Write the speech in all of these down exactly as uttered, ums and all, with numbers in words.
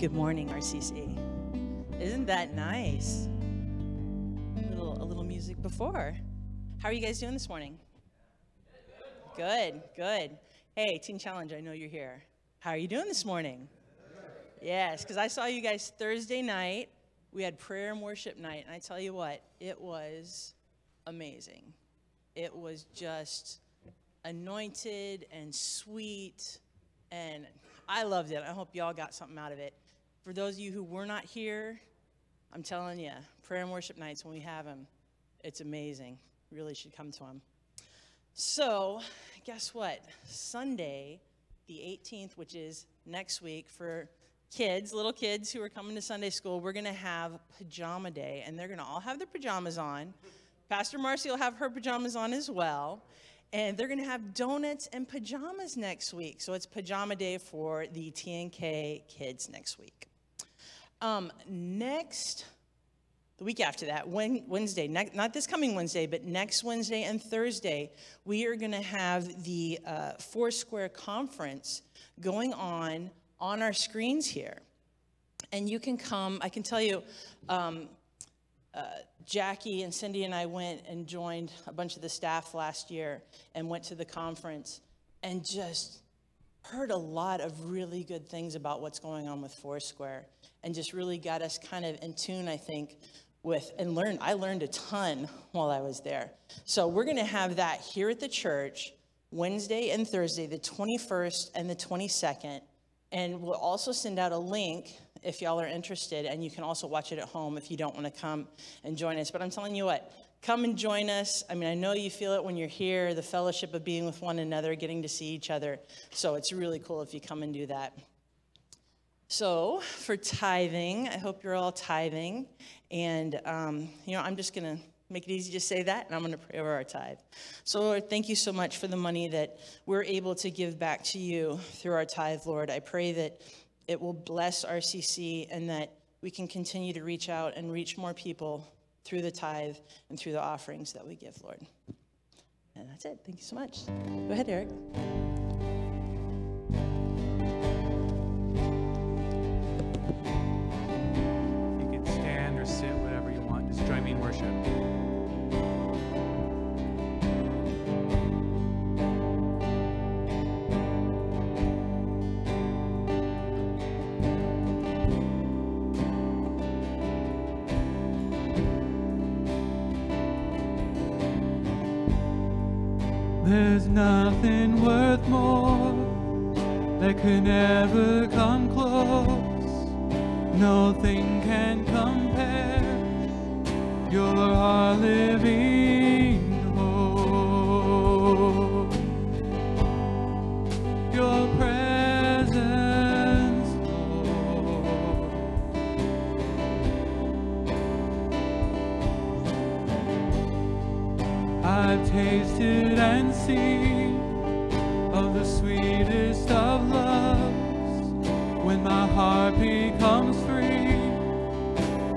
Good morning, R C C. Isn't that nice? A little, a little music before. How are you guys doing this morning? Good, good. Hey, Teen Challenge, I know you're here. How are you doing this morning? Yes, because I saw you guys Thursday night. We had prayer and worship night, and I tell you what, it was amazing. It was just anointed and sweet, and I loved it. I hope y'all got something out of it. For those of you who were not here, I'm telling you, prayer and worship nights, when we have them, it's amazing. You really should come to them. So, guess what? Sunday, the eighteenth, which is next week, for kids, little kids who are coming to Sunday school, we're going to have pajama day, and they're going to all have their pajamas on. Pastor Marcy will have her pajamas on as well, and they're going to have donuts and pajamas next week. So it's pajama day for the T N K kids next week. Um, next, the week after that, Wednesday, ne- not this coming Wednesday, but next Wednesday and Thursday, we are going to have the uh, Foursquare conference going on on our screens here. And you can come, I can tell you, um, uh, Jackie and Cindy and I went and joined a bunch of the staff last year and went to the conference and just heard a lot of really good things about what's going on with Foursquare, and just really got us kind of in tune, I think, with, and learned, I learned a ton while I was there. So we're gonna have that here at the church, Wednesday and Thursday, the twenty-first and the twenty-second. And we'll also send out a link if y'all are interested, and you can also watch it at home if you don't want to come and join us. But I'm telling you what, come and join us. I mean, I know you feel it when you're here, the fellowship of being with one another, getting to see each other. So it's really cool if you come and do that. So for tithing, I hope you're all tithing. And, um, you know, I'm just going to make it easy to say that, and I'm going to pray over our tithe. So, Lord, thank you so much for the money that we're able to give back to you through our tithe, Lord. I pray that it will bless R C C and that we can continue to reach out and reach more people through the tithe and through the offerings that we give, Lord. And that's it. Thank you so much. Go ahead, Eric. You can stand or sit, whatever you want. Just join me in worship. There's nothing worth more that could ever come close. No thing can compare. You're our living hope. Your presence, Lord. I've tasted and of the sweetest of loves, when my heart becomes free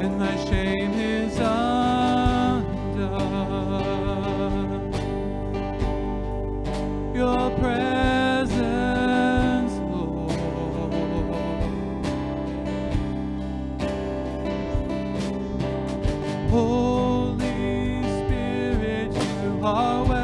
and my shame is undone. Your presence, Lord. Holy Spirit, you are welcome.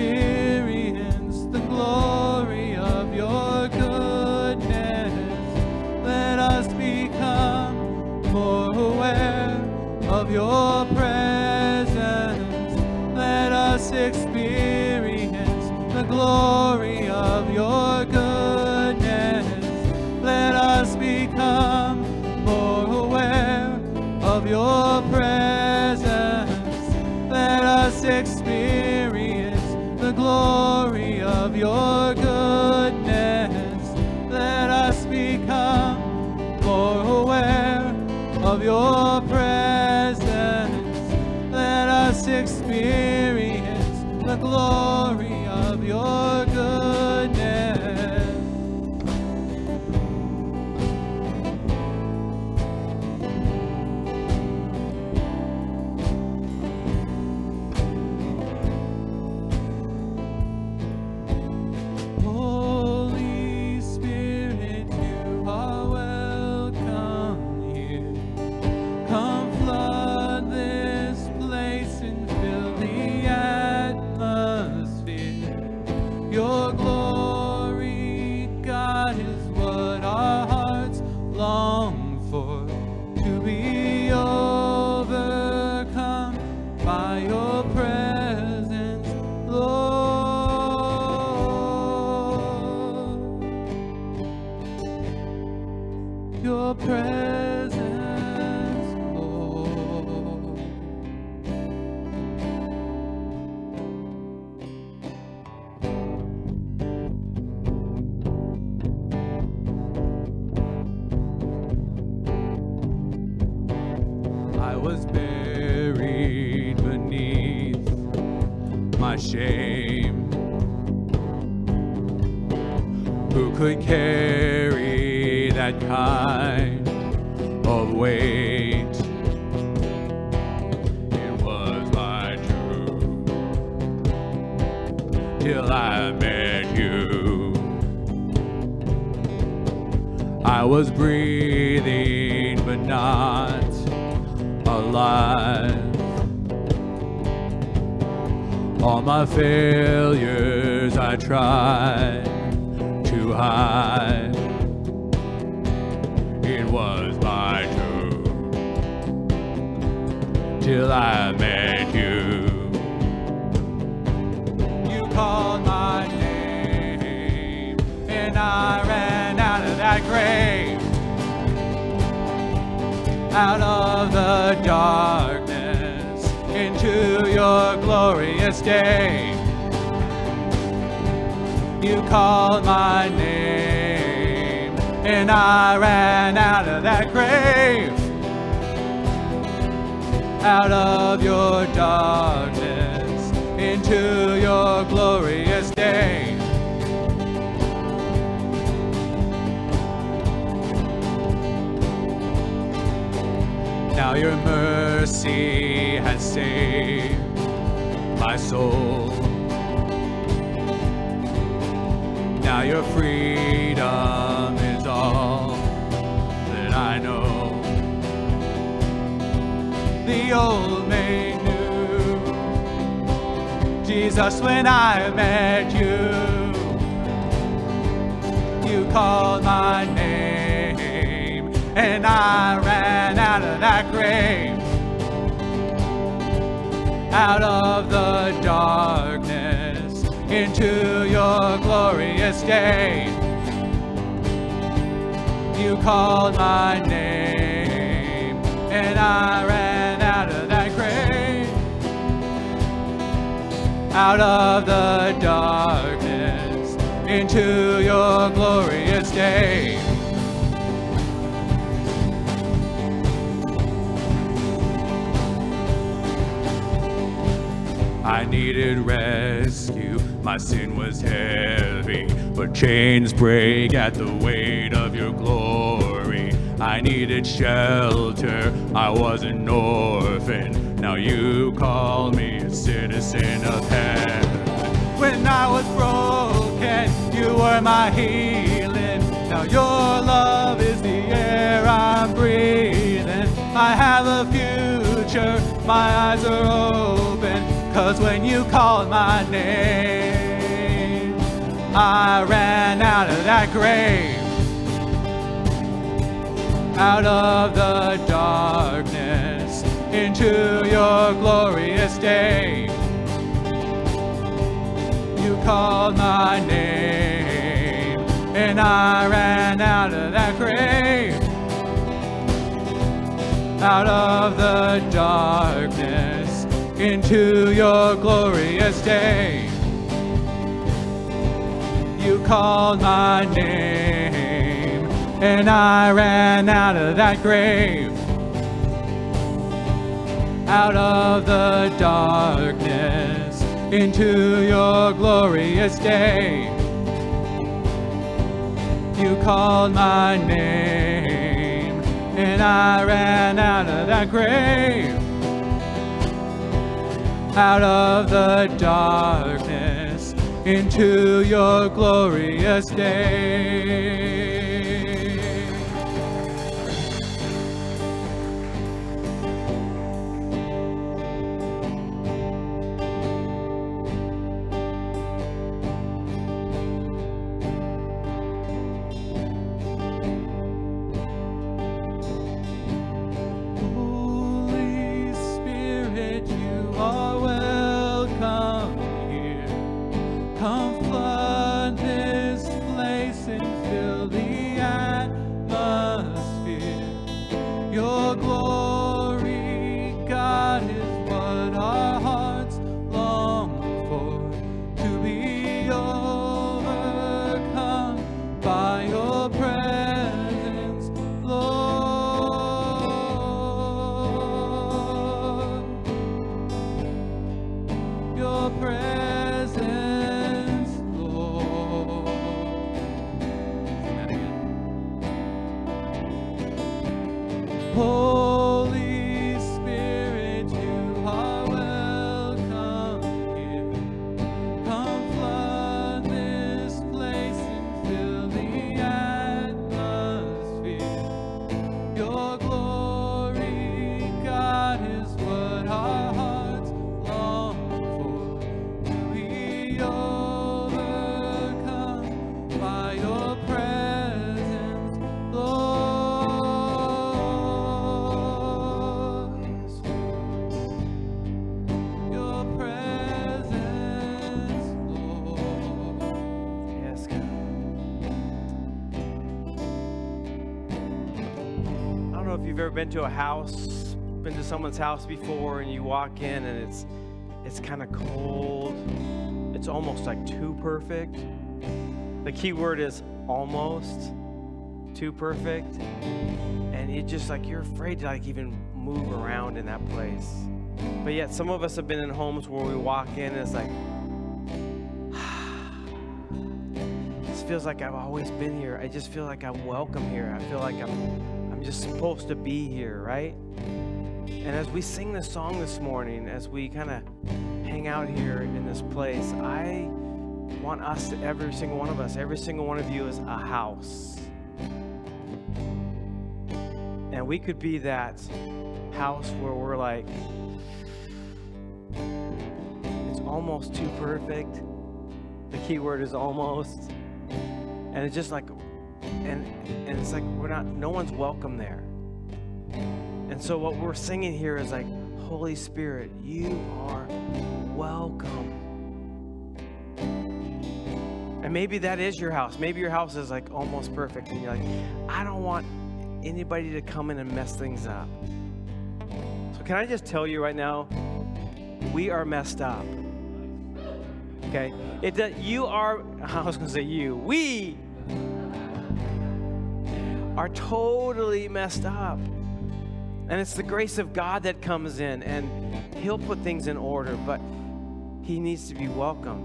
experience the glory of your goodness. Let us become more aware of your presence. Let us experience the glory of your goodness. Let us become more aware of your presence. Let us experience the glory of your goodness. Let us become more aware of your presence. Let us experience the glory of your goodness. My eyes are open. 'Cause when you called my name, I ran out of that grave, out of the darkness into your glorious day. You called my name, and I ran out of that grave, out of the darkness into your glorious day. You called my name, and I ran out of that grave, out of the darkness into your glorious day. You called my name, and I ran out of that grave, out of the darkness into your glorious day. Been to a house, been to someone's house before, and you walk in and it's it's kind of cold. It's almost like too perfect. The key word is almost too perfect, and it just like you're afraid to like even move around in that place. But yet some of us have been in homes where we walk in and it's like this feels like I've always been here. I just feel like I'm welcome here. I feel like I'm just supposed to be here, right? And as we sing this song this morning, as we kind of hang out here in this place, I want us, every single one of us, every single one of you is a house. And we could be that house where we're like, it's almost too perfect. The key word is almost. And it's just like, And, and it's like we're not, no one's welcome there. And so what we're singing here is like, Holy Spirit, you are welcome. And maybe that is your house. Maybe your house is like almost perfect, and you're like, I don't want anybody to come in and mess things up. So can I just tell you right now, we are messed up. Okay? It does, you are, I was going to say you, we are totally messed up, and it's the grace of God that comes in, and he'll put things in order, but he needs to be welcome.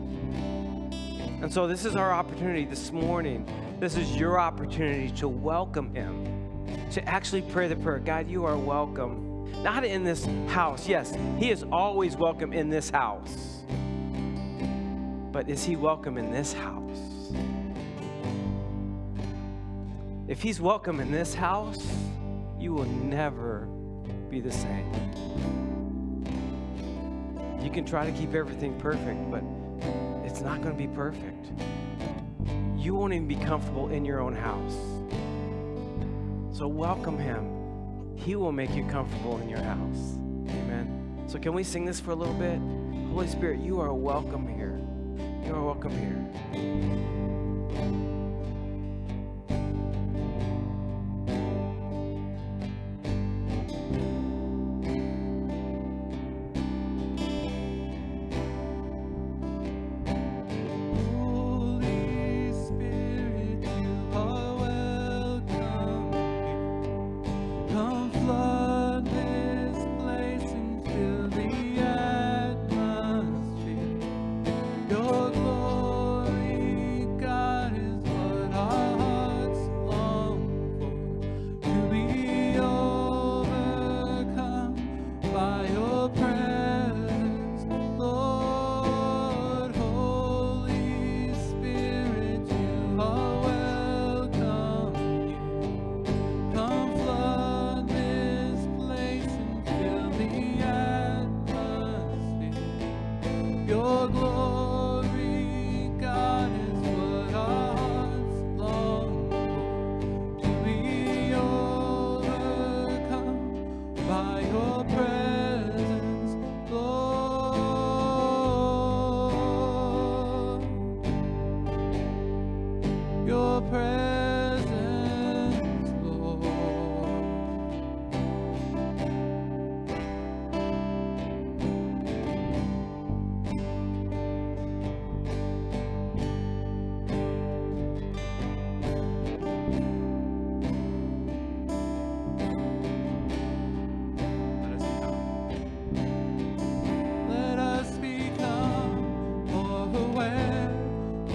And so this is our opportunity this morning. This is your opportunity to welcome him, to actually pray the prayer, God, you are welcome, not in this house. Yes, he is always welcome in this house, but is he welcome in this house? If he's welcome in this house, you will never be the same. You can try to keep everything perfect, but it's not going to be perfect. You won't even be comfortable in your own house. So welcome him. He will make you comfortable in your house. Amen. So can we sing this for a little bit? Holy Spirit, you are welcome here. You are welcome here.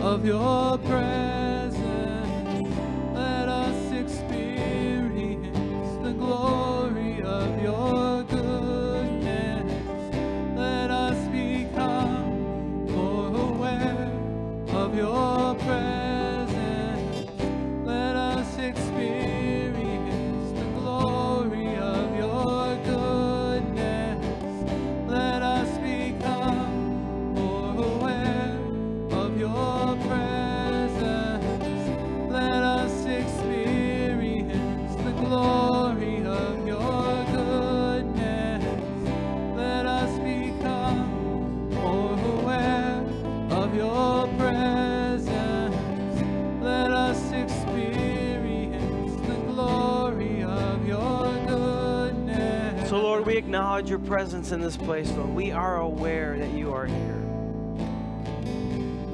Of your presence, let us experience the glory of your goodness. Let us become more aware of your presence. Let us experience the glory of your goodness. Let us become more aware of your acknowledge your presence in this place, Lord. We are aware that you are here.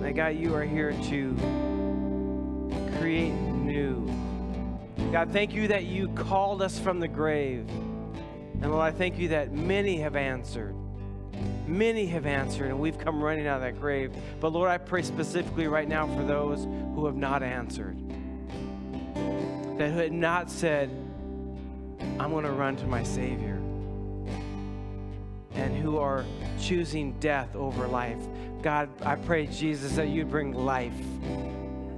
That God, you are here to create new. God, thank you that you called us from the grave. And Lord, I thank you that many have answered. Many have answered, and we've come running out of that grave. But Lord, I pray specifically right now for those who have not answered. That who had not said, I'm going to run to my Savior. And who are choosing death over life. God, I pray, Jesus, that you'd bring life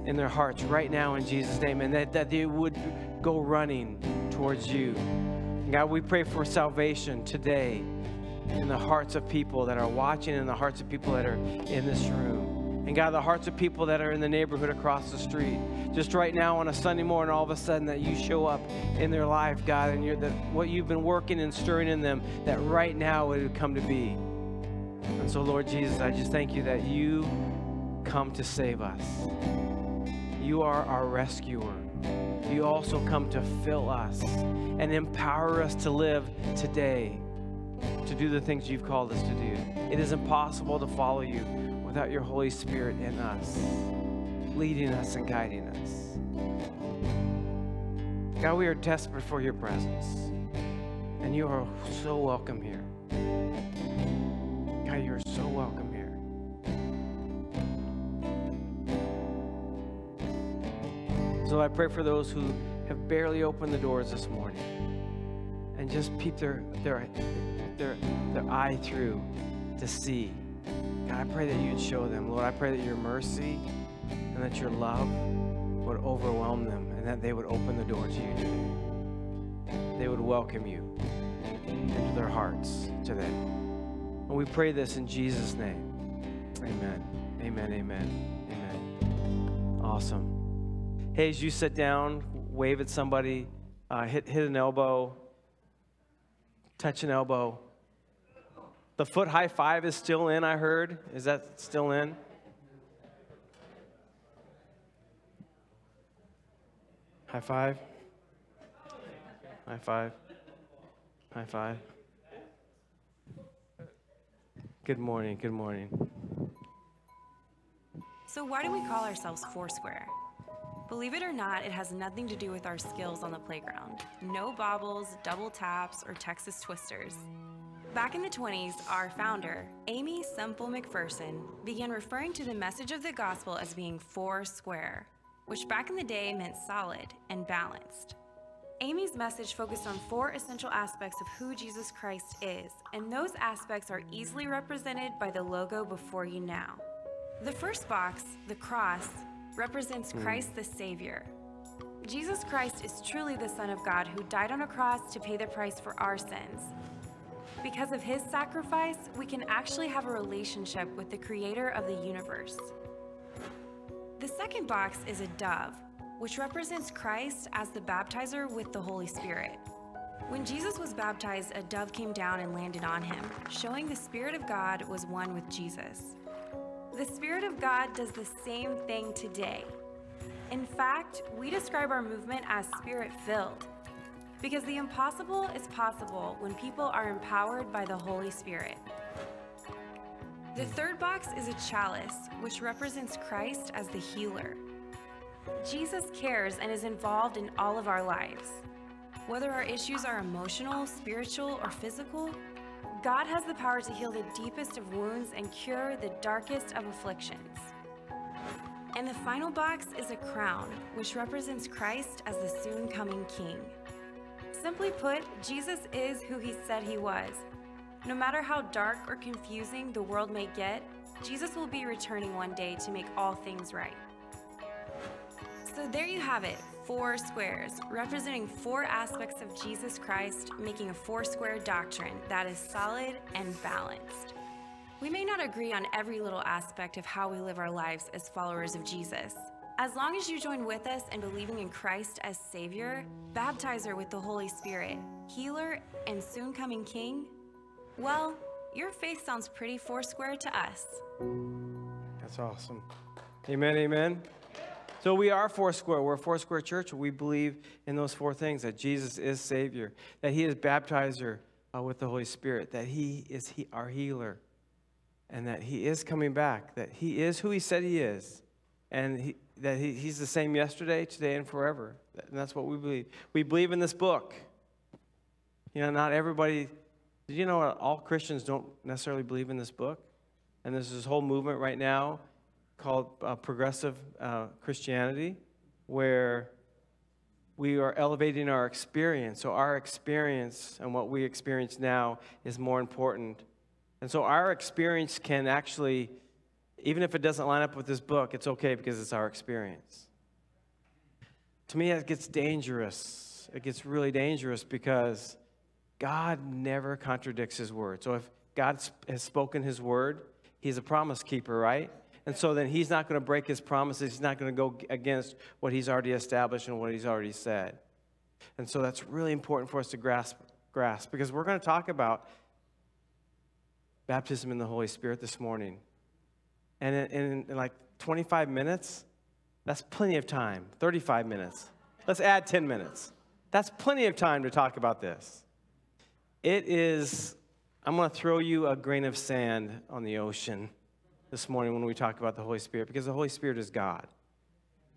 in their hearts right now in Jesus' name, and that, that they would go running towards you. God, we pray for salvation today in the hearts of people that are watching, in the hearts of people that are in this room. And God, the hearts of people that are in the neighborhood across the street. Just right now on a Sunday morning, all of a sudden that you show up in their life, God, and you're the, what you've been working and stirring in them, that right now it would come to be. And so, Lord Jesus, I just thank you that you come to save us. You are our rescuer. You also come to fill us and empower us to live today, to do the things you've called us to do. It is impossible to follow you without your Holy Spirit in us, leading us and guiding us. God, we are desperate for your presence, and you are so welcome here. God, you are so welcome here. So I pray for those who have barely opened the doors this morning, and just peep their their their their eye through to see. God, I pray that you'd show them, Lord. I pray that your mercy and that your love would overwhelm them, and that they would open the door to you today. They would welcome you into their hearts today. And we pray this in Jesus' name. Amen. Amen. Amen. Amen. Awesome. Hey, as you sit down, wave at somebody, uh, hit, hit an elbow, touch an elbow. The foot high five is still in, I heard. Is that still in? High five. High five. High five. Good morning. Good morning. So why do we call ourselves Foursquare? Believe it or not, it has nothing to do with our skills on the playground. No bobbles, double taps, or Texas twisters. Back in the twenties, our founder, Amy Semple McPherson, began referring to the message of the gospel as being Foursquare, which back in the day meant solid and balanced. Amy's message focused on four essential aspects of who Jesus Christ is, and those aspects are easily represented by the logo before you now. The first box, the cross, represents Christ the Savior. Jesus Christ is truly the Son of God who died on a cross to pay the price for our sins. Because of his sacrifice, we can actually have a relationship with the Creator of the universe. The second box is a dove, which represents Christ as the baptizer with the Holy Spirit. When Jesus was baptized, a dove came down and landed on him, showing the Spirit of God was one with Jesus. The Spirit of God does the same thing today. In fact, we describe our movement as Spirit-filled, because the impossible is possible when people are empowered by the Holy Spirit. The third box is a chalice, which represents Christ as the healer. Jesus cares and is involved in all of our lives. Whether our issues are emotional, spiritual, or physical, God has the power to heal the deepest of wounds and cure the darkest of afflictions. And the final box is a crown, which represents Christ as the soon-coming King. Simply put, Jesus is who he said he was. No matter how dark or confusing the world may get, Jesus will be returning one day to make all things right. So there you have it, four squares, representing four aspects of Jesus Christ, making a four-square doctrine that is solid and balanced. We may not agree on every little aspect of how we live our lives as followers of Jesus. As long as you join with us in believing in Christ as Savior, baptizer with the Holy Spirit, healer, and soon-coming King, well, your faith sounds pretty four-square to us. That's awesome. Amen, amen. So we are Foursquare. We're a Foursquare church. We believe in those four things, that Jesus is Savior, that he is baptizer uh, with the Holy Spirit, that he is he, our healer, and that he is coming back, that he is who he said he is, and he, that he, he's the same yesterday, today, and forever. And that's what we believe. We believe in this book. You know, not everybody, did you know all Christians don't necessarily believe in this book? And there's this whole movement right now called uh, Progressive uh, Christianity, where we are elevating our experience. So our experience and what we experience now is more important. And so our experience can actually, even if it doesn't line up with this book, it's okay because it's our experience. To me, it gets dangerous. It gets really dangerous because God never contradicts his word. So if God has spoken his word, he's a promise keeper, right? And so then he's not going to break his promises. He's not going to go against what he's already established and what he's already said. And so that's really important for us to grasp, grasp because we're going to talk about baptism in the Holy Spirit this morning. And in, in like twenty-five minutes, that's plenty of time. thirty-five minutes. Let's add ten minutes. That's plenty of time to talk about this. It is, I'm going to throw you a grain of sand on the ocean this morning when we talk about the Holy Spirit, because the Holy Spirit is God.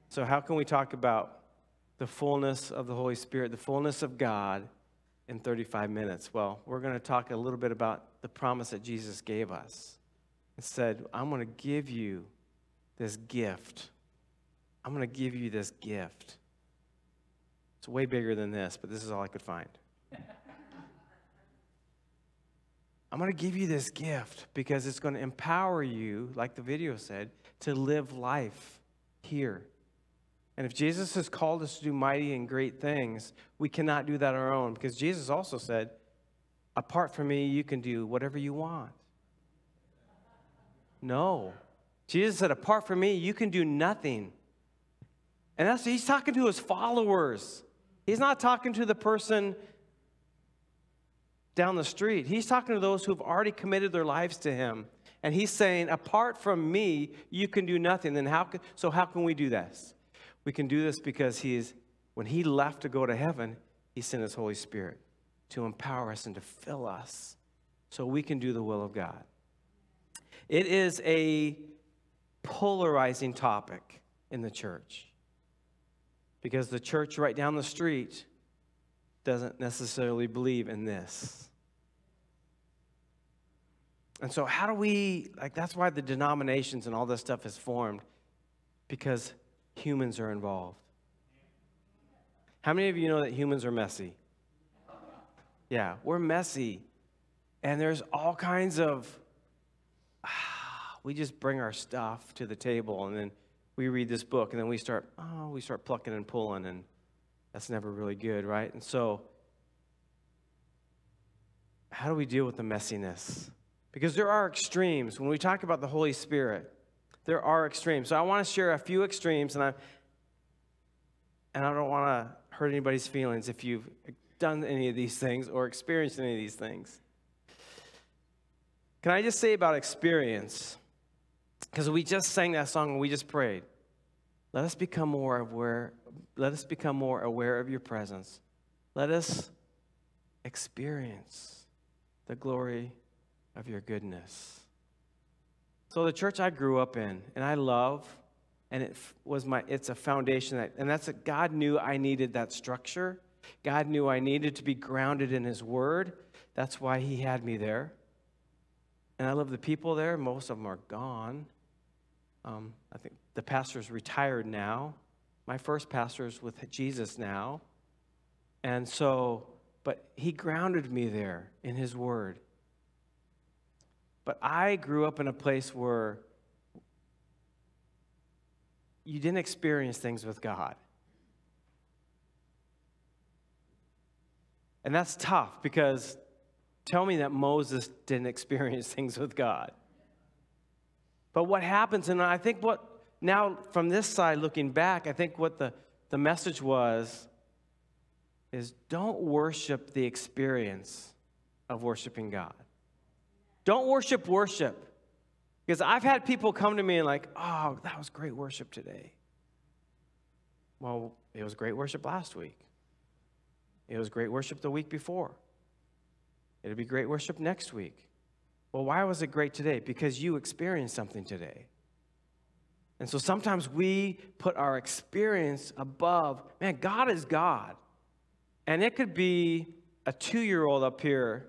So how can we talk about the fullness of the Holy Spirit, the fullness of God in thirty-five minutes? Well, we're going to talk a little bit about the promise that Jesus gave us. He said, I'm going to give you this gift. I'm going to give you this gift. It's way bigger than this, but this is all I could find. I'm going to give you this gift because it's going to empower you, like the video said, to live life here. And if Jesus has called us to do mighty and great things, we cannot do that on our own, because Jesus also said, apart from me, you can do whatever you want. No. Jesus said, apart from me, you can do nothing. And that's, he's talking to his followers. He's not talking to the person down the street. He's talking to those who've already committed their lives to him. And he's saying, apart from me, you can do nothing. Then how can, so how can we do this? We can do this because he is, when he left to go to heaven, he sent his Holy Spirit to empower us and to fill us so we can do the will of God. It is a polarizing topic in the church because the church right down the street doesn't necessarily believe in this. And so how do we, like, that's why the denominations and all this stuff is formed, because humans are involved. How many of you know that humans are messy? Yeah, we're messy. And there's all kinds of, ah, we just bring our stuff to the table, and then we read this book, and then we start, oh, we start plucking and pulling, and that's never really good, right? And so how do we deal with the messiness? Because there are extremes. When we talk about the Holy Spirit, there are extremes. So I want to share a few extremes, and I and I don't want to hurt anybody's feelings if you've done any of these things or experienced any of these things. Can I just say about experience? Because we just sang that song and we just prayed. Let us become more aware. Let us become more aware of your presence. Let us experience the glory of of your goodness. So the church I grew up in, and I love, and it was my, it's a foundation that, and that's a, God knew I needed that structure. God knew I needed to be grounded in his word. That's why he had me there. And I love the people there. Most of them are gone. Um, I think the pastor's retired now. My first pastor's with Jesus now. And so, but he grounded me there in his word. But I grew up in a place where you didn't experience things with God. And that's tough, because tell me that Moses didn't experience things with God. But what happens, and I think what, now from this side looking back, I think what the, the message was is don't worship the experience of worshiping God. Don't worship worship. Because I've had people come to me and like, oh, that was great worship today. Well, it was great worship last week. It was great worship the week before. It'll be great worship next week. Well, why was it great today? Because you experienced something today. And so sometimes we put our experience above. Man, God is God. And it could be a two-year-old up here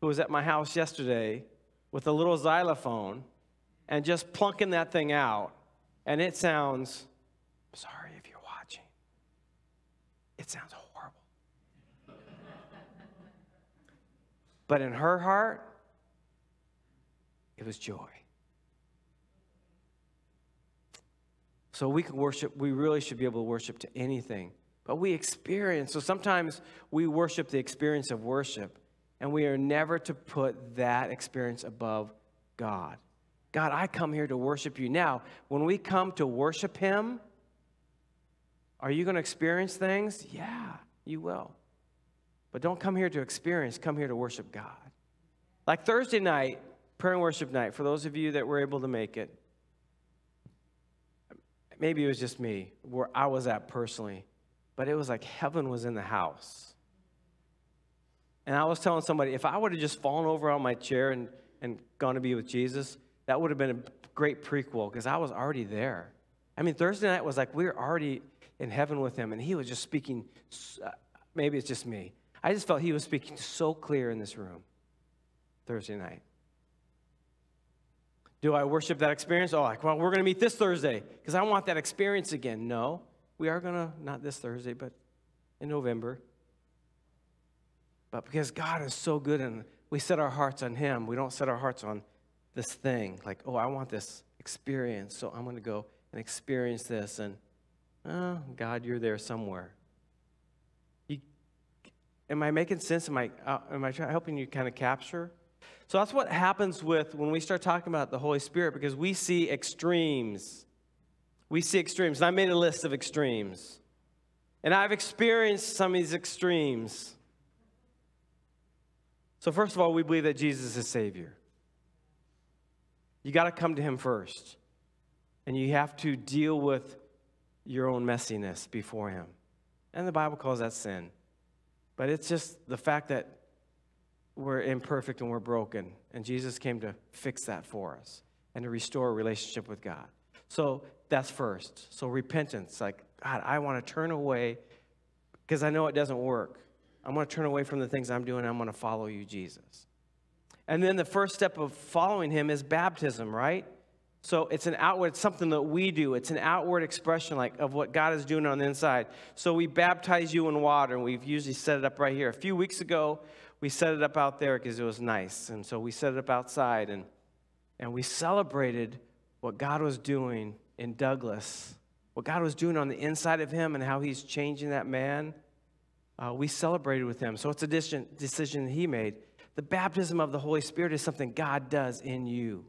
who was at my house yesterday with a little xylophone and just plunking that thing out. And it sounds, sorry if you're watching, it sounds horrible. But in her heart, it was joy. So we can worship, we really should be able to worship to anything. But we experience, so sometimes we worship the experience of worship. And we are never to put that experience above God. God, I come here to worship you. Now, when we come to worship him, are you going to experience things? Yeah, you will. But don't come here to experience. Come here to worship God. Like Thursday night, prayer and worship night, for those of you that were able to make it, maybe it was just me, where I was at personally, but it was like heaven was in the house. And I was telling somebody, if I would have just fallen over on my chair and, and gone to be with Jesus, that would have been a great prequel, because I was already there. I mean, Thursday night was like we were already in heaven with him, and he was just speaking. Maybe it's just me. I just felt he was speaking so clear in this room Thursday night. Do I worship that experience? Oh, like, well, we're going to meet this Thursday because I want that experience again. No, we are going to, not this Thursday, but in November. But because God is so good and we set our hearts on him, we don't set our hearts on this thing. Like, oh, I want this experience, so I'm going to go and experience this. And, oh, God, you're there somewhere. You, am I making sense? Am I, uh, am I trying, helping you kind of capture? So that's what happens with when we start talking about the Holy Spirit, because we see extremes. We see extremes. And I made a list of extremes. And I've experienced some of these extremes. So first of all, we believe that Jesus is Savior. You got to come to him first. And you have to deal with your own messiness before him. And the Bible calls that sin. But it's just the fact that we're imperfect and we're broken. And Jesus came to fix that for us and to restore a relationship with God. So that's first. So repentance, like, God, I want to turn away because I know it doesn't work. I'm going to turn away from the things I'm doing, and I'm going to follow you, Jesus. And then the first step of following him is baptism, right? So it's an outward, it's something that we do. It's an outward expression like of what God is doing on the inside. So we baptize you in water, and we've usually set it up right here. A few weeks ago, we set it up out there because it was nice. And so we set it up outside, and, and we celebrated what God was doing in Douglas, what God was doing on the inside of him and how he's changing that man. Uh, we celebrated with him. So it's a decision he made. The baptism of the Holy Spirit is something God does in you.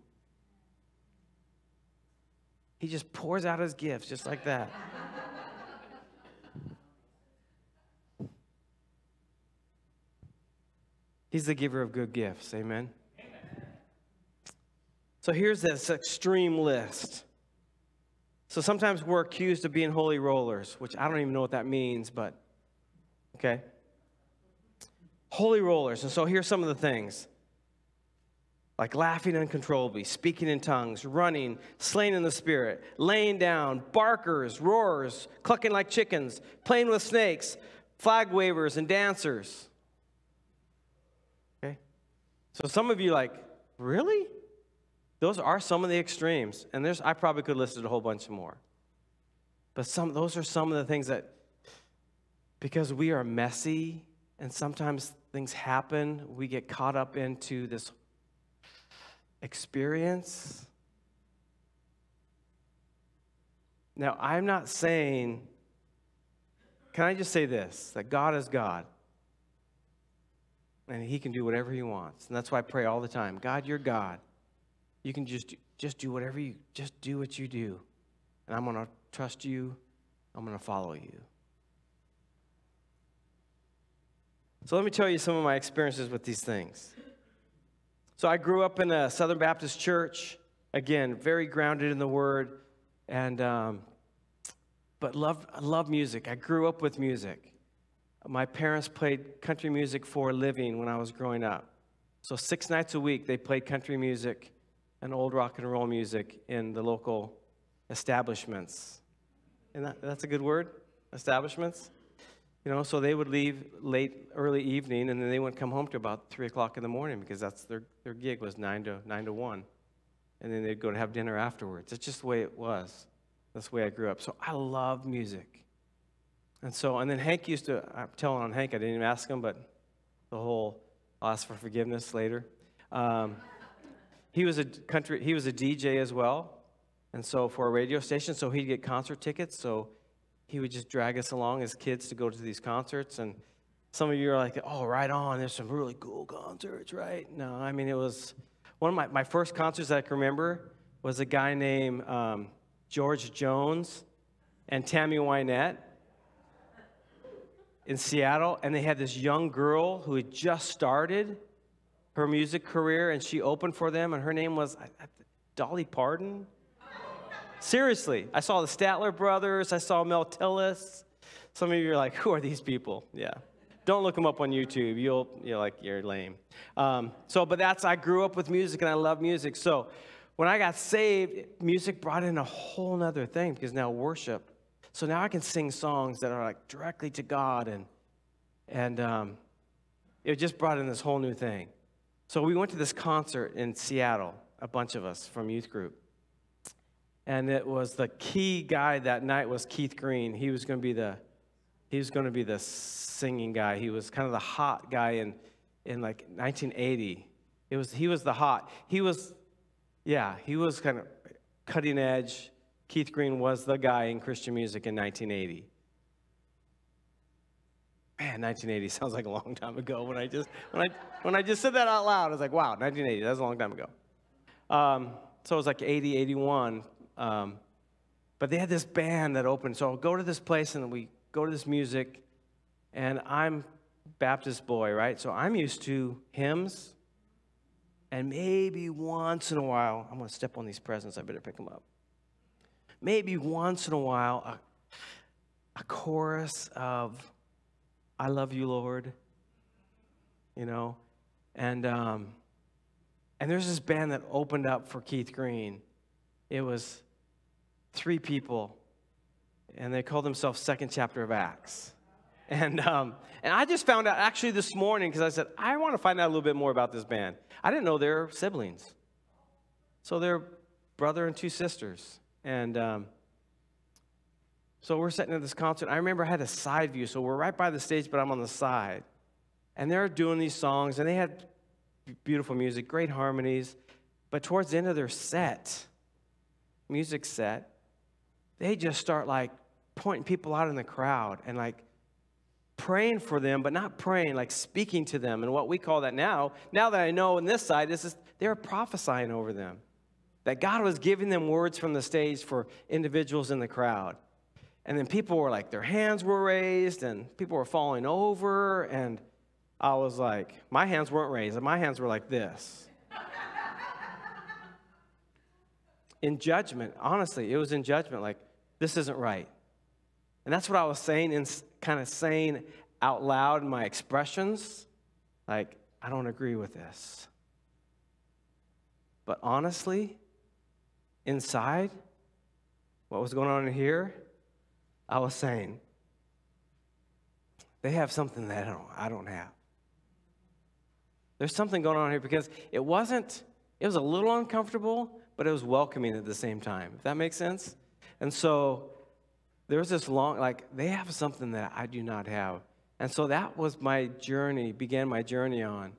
He just pours out his gifts just like that. He's the giver of good gifts. Amen? Amen. So here's this extreme list. So sometimes we're accused of being holy rollers, which I don't even know what that means, but okay. Holy rollers. And so here's some of the things. Like laughing uncontrollably, speaking in tongues, running, slain in the spirit, laying down, barkers, roarers, clucking like chickens, playing with snakes, flag wavers, and dancers. Okay? So some of you are like, really? Those are some of the extremes. And there's, I probably could list a whole bunch more. But some, those are some of the things that, because we are messy and sometimes things happen, we get caught up into this experience. Now, I'm not saying, can I just say this, that God is God, and he can do whatever he wants. And that's why I pray all the time, God, you're God. You can just, just do whatever you, just do what you do. And I'm going to trust you. I'm going to follow you. So let me tell you some of my experiences with these things. So I grew up in a Southern Baptist church, again, very grounded in the Word, and um, but loved, loved music. I grew up with music. My parents played country music for a living when I was growing up. So six nights a week, they played country music and old rock and roll music in the local establishments. And that, that's a good word, establishments. You know, so they would leave late, early evening, and then they would come home to about three o'clock in the morning because that's their, their gig was nine to nine to one, and then they'd go to have dinner afterwards. That's just the way it was. That's the way I grew up. So I love music, and so and then Hank used to. I'm telling on Hank. I didn't even ask him, but the whole I'll ask for forgiveness later. Um, he was a country. He was a D J as well, and so for a radio station, so he'd get concert tickets. So he would just drag us along as kids to go to these concerts. And some of you are like, oh, right on. There's some really cool concerts, right? No, I mean, it was one of my, my first concerts that I can remember was a guy named um, George Jones and Tammy Wynette in Seattle. And they had this young girl who had just started her music career, and she opened for them. And her name was Dolly Parton. Seriously, I saw the Statler brothers. I saw Mel Tillis. Some of you are like, who are these people? Yeah. Don't look them up on YouTube. You'll, you're like, you're lame. Um, so, but that's, I grew up with music and I love music. So when I got saved, music brought in a whole nother thing because now worship. So now I can sing songs that are like directly to God. And, and um, it just brought in this whole new thing. So we went to this concert in Seattle, a bunch of us from youth group. And it was the key guy that night was Keith Green. He was going to be the, he was going to be the singing guy. He was kind of the hot guy in, in like nineteen eighty. It was he was the hot. He was, yeah, he was kind of cutting edge. Keith Green was the guy in Christian music in nineteen eighty. man, nineteen eighty sounds like a long time ago. When I just when I when I just said that out loud, I was like, wow, nineteen eighty, that's a long time ago. Um, so it was like eighty, eighty-one. Um, but they had this band that opened. So I'll go to this place and we go to this music, and I'm Baptist boy, right? So I'm used to hymns, and maybe once in a while, I'm going to step on these presents. I better pick them up. Maybe once in a while, a, a chorus of "I love you, Lord," you know, and um, and there's this band that opened up for Keith Green. It was three people, and they called themselves Second Chapter of Acts. And, um, and I just found out actually this morning, because I said, I want to find out a little bit more about this band. I didn't know they're siblings. So they're brother and two sisters. And um, so we're sitting at this concert. I remember I had a side view. So we're right by the stage, but I'm on the side. And they're doing these songs, and they had beautiful music, great harmonies. But towards the end of their set, music set, they just start like pointing people out in the crowd and like, praying for them, but not praying, like speaking to them. And what we call that now, now that I know on this side, this is they're prophesying over them. That God was giving them words from the stage for individuals in the crowd. And then people were like, their hands were raised, and people were falling over. And I was like, my hands weren't raised. My hands were like this. In judgment, honestly, it was in judgment, like, this isn't right. And that's what I was saying, and kind of saying out loud in my expressions, like, I don't agree with this. But honestly, inside, what was going on in here, I was saying, they have something that I don't, I don't have. There's something going on here, because it wasn't, it was a little uncomfortable, but it was welcoming at the same time. If that makes sense? And so there's this long, like, they have something that I do not have. And so that was my journey, began my journey on,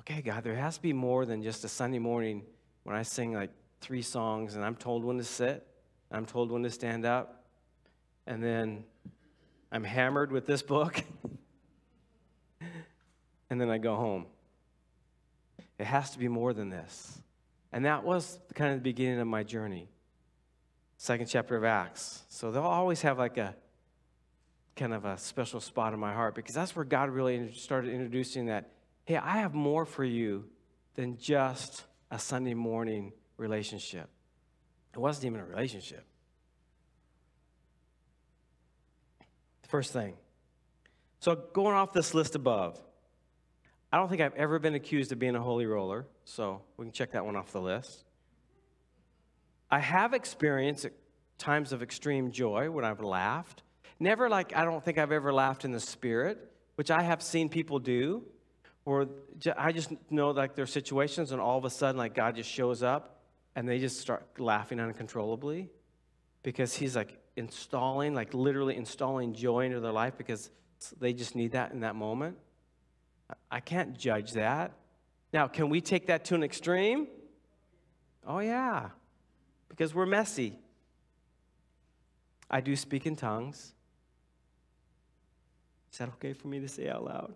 okay, God, there has to be more than just a Sunday morning when I sing, like, three songs, and I'm told when to sit, and I'm told when to stand up, and then I'm hammered with this book, and then I go home. It has to be more than this. And that was kind of the beginning of my journey. Second Chapter of Acts. So they'll always have like a kind of a special spot in my heart, because that's where God really started introducing that, hey, I have more for you than just a Sunday morning relationship. It wasn't even a relationship. First thing. So going off this list above, I don't think I've ever been accused of being a holy roller, so we can check that one off the list. I have experienced times of extreme joy when I've laughed. Never like, I don't think I've ever laughed in the spirit, which I have seen people do. Or I just know like their situations, and all of a sudden like God just shows up and they just start laughing uncontrollably, because he's like installing, like literally installing joy into their life, because they just need that in that moment. I can't judge that. Now, can we take that to an extreme? Oh, yeah. Because we're messy. I do speak in tongues. Is that okay for me to say out loud?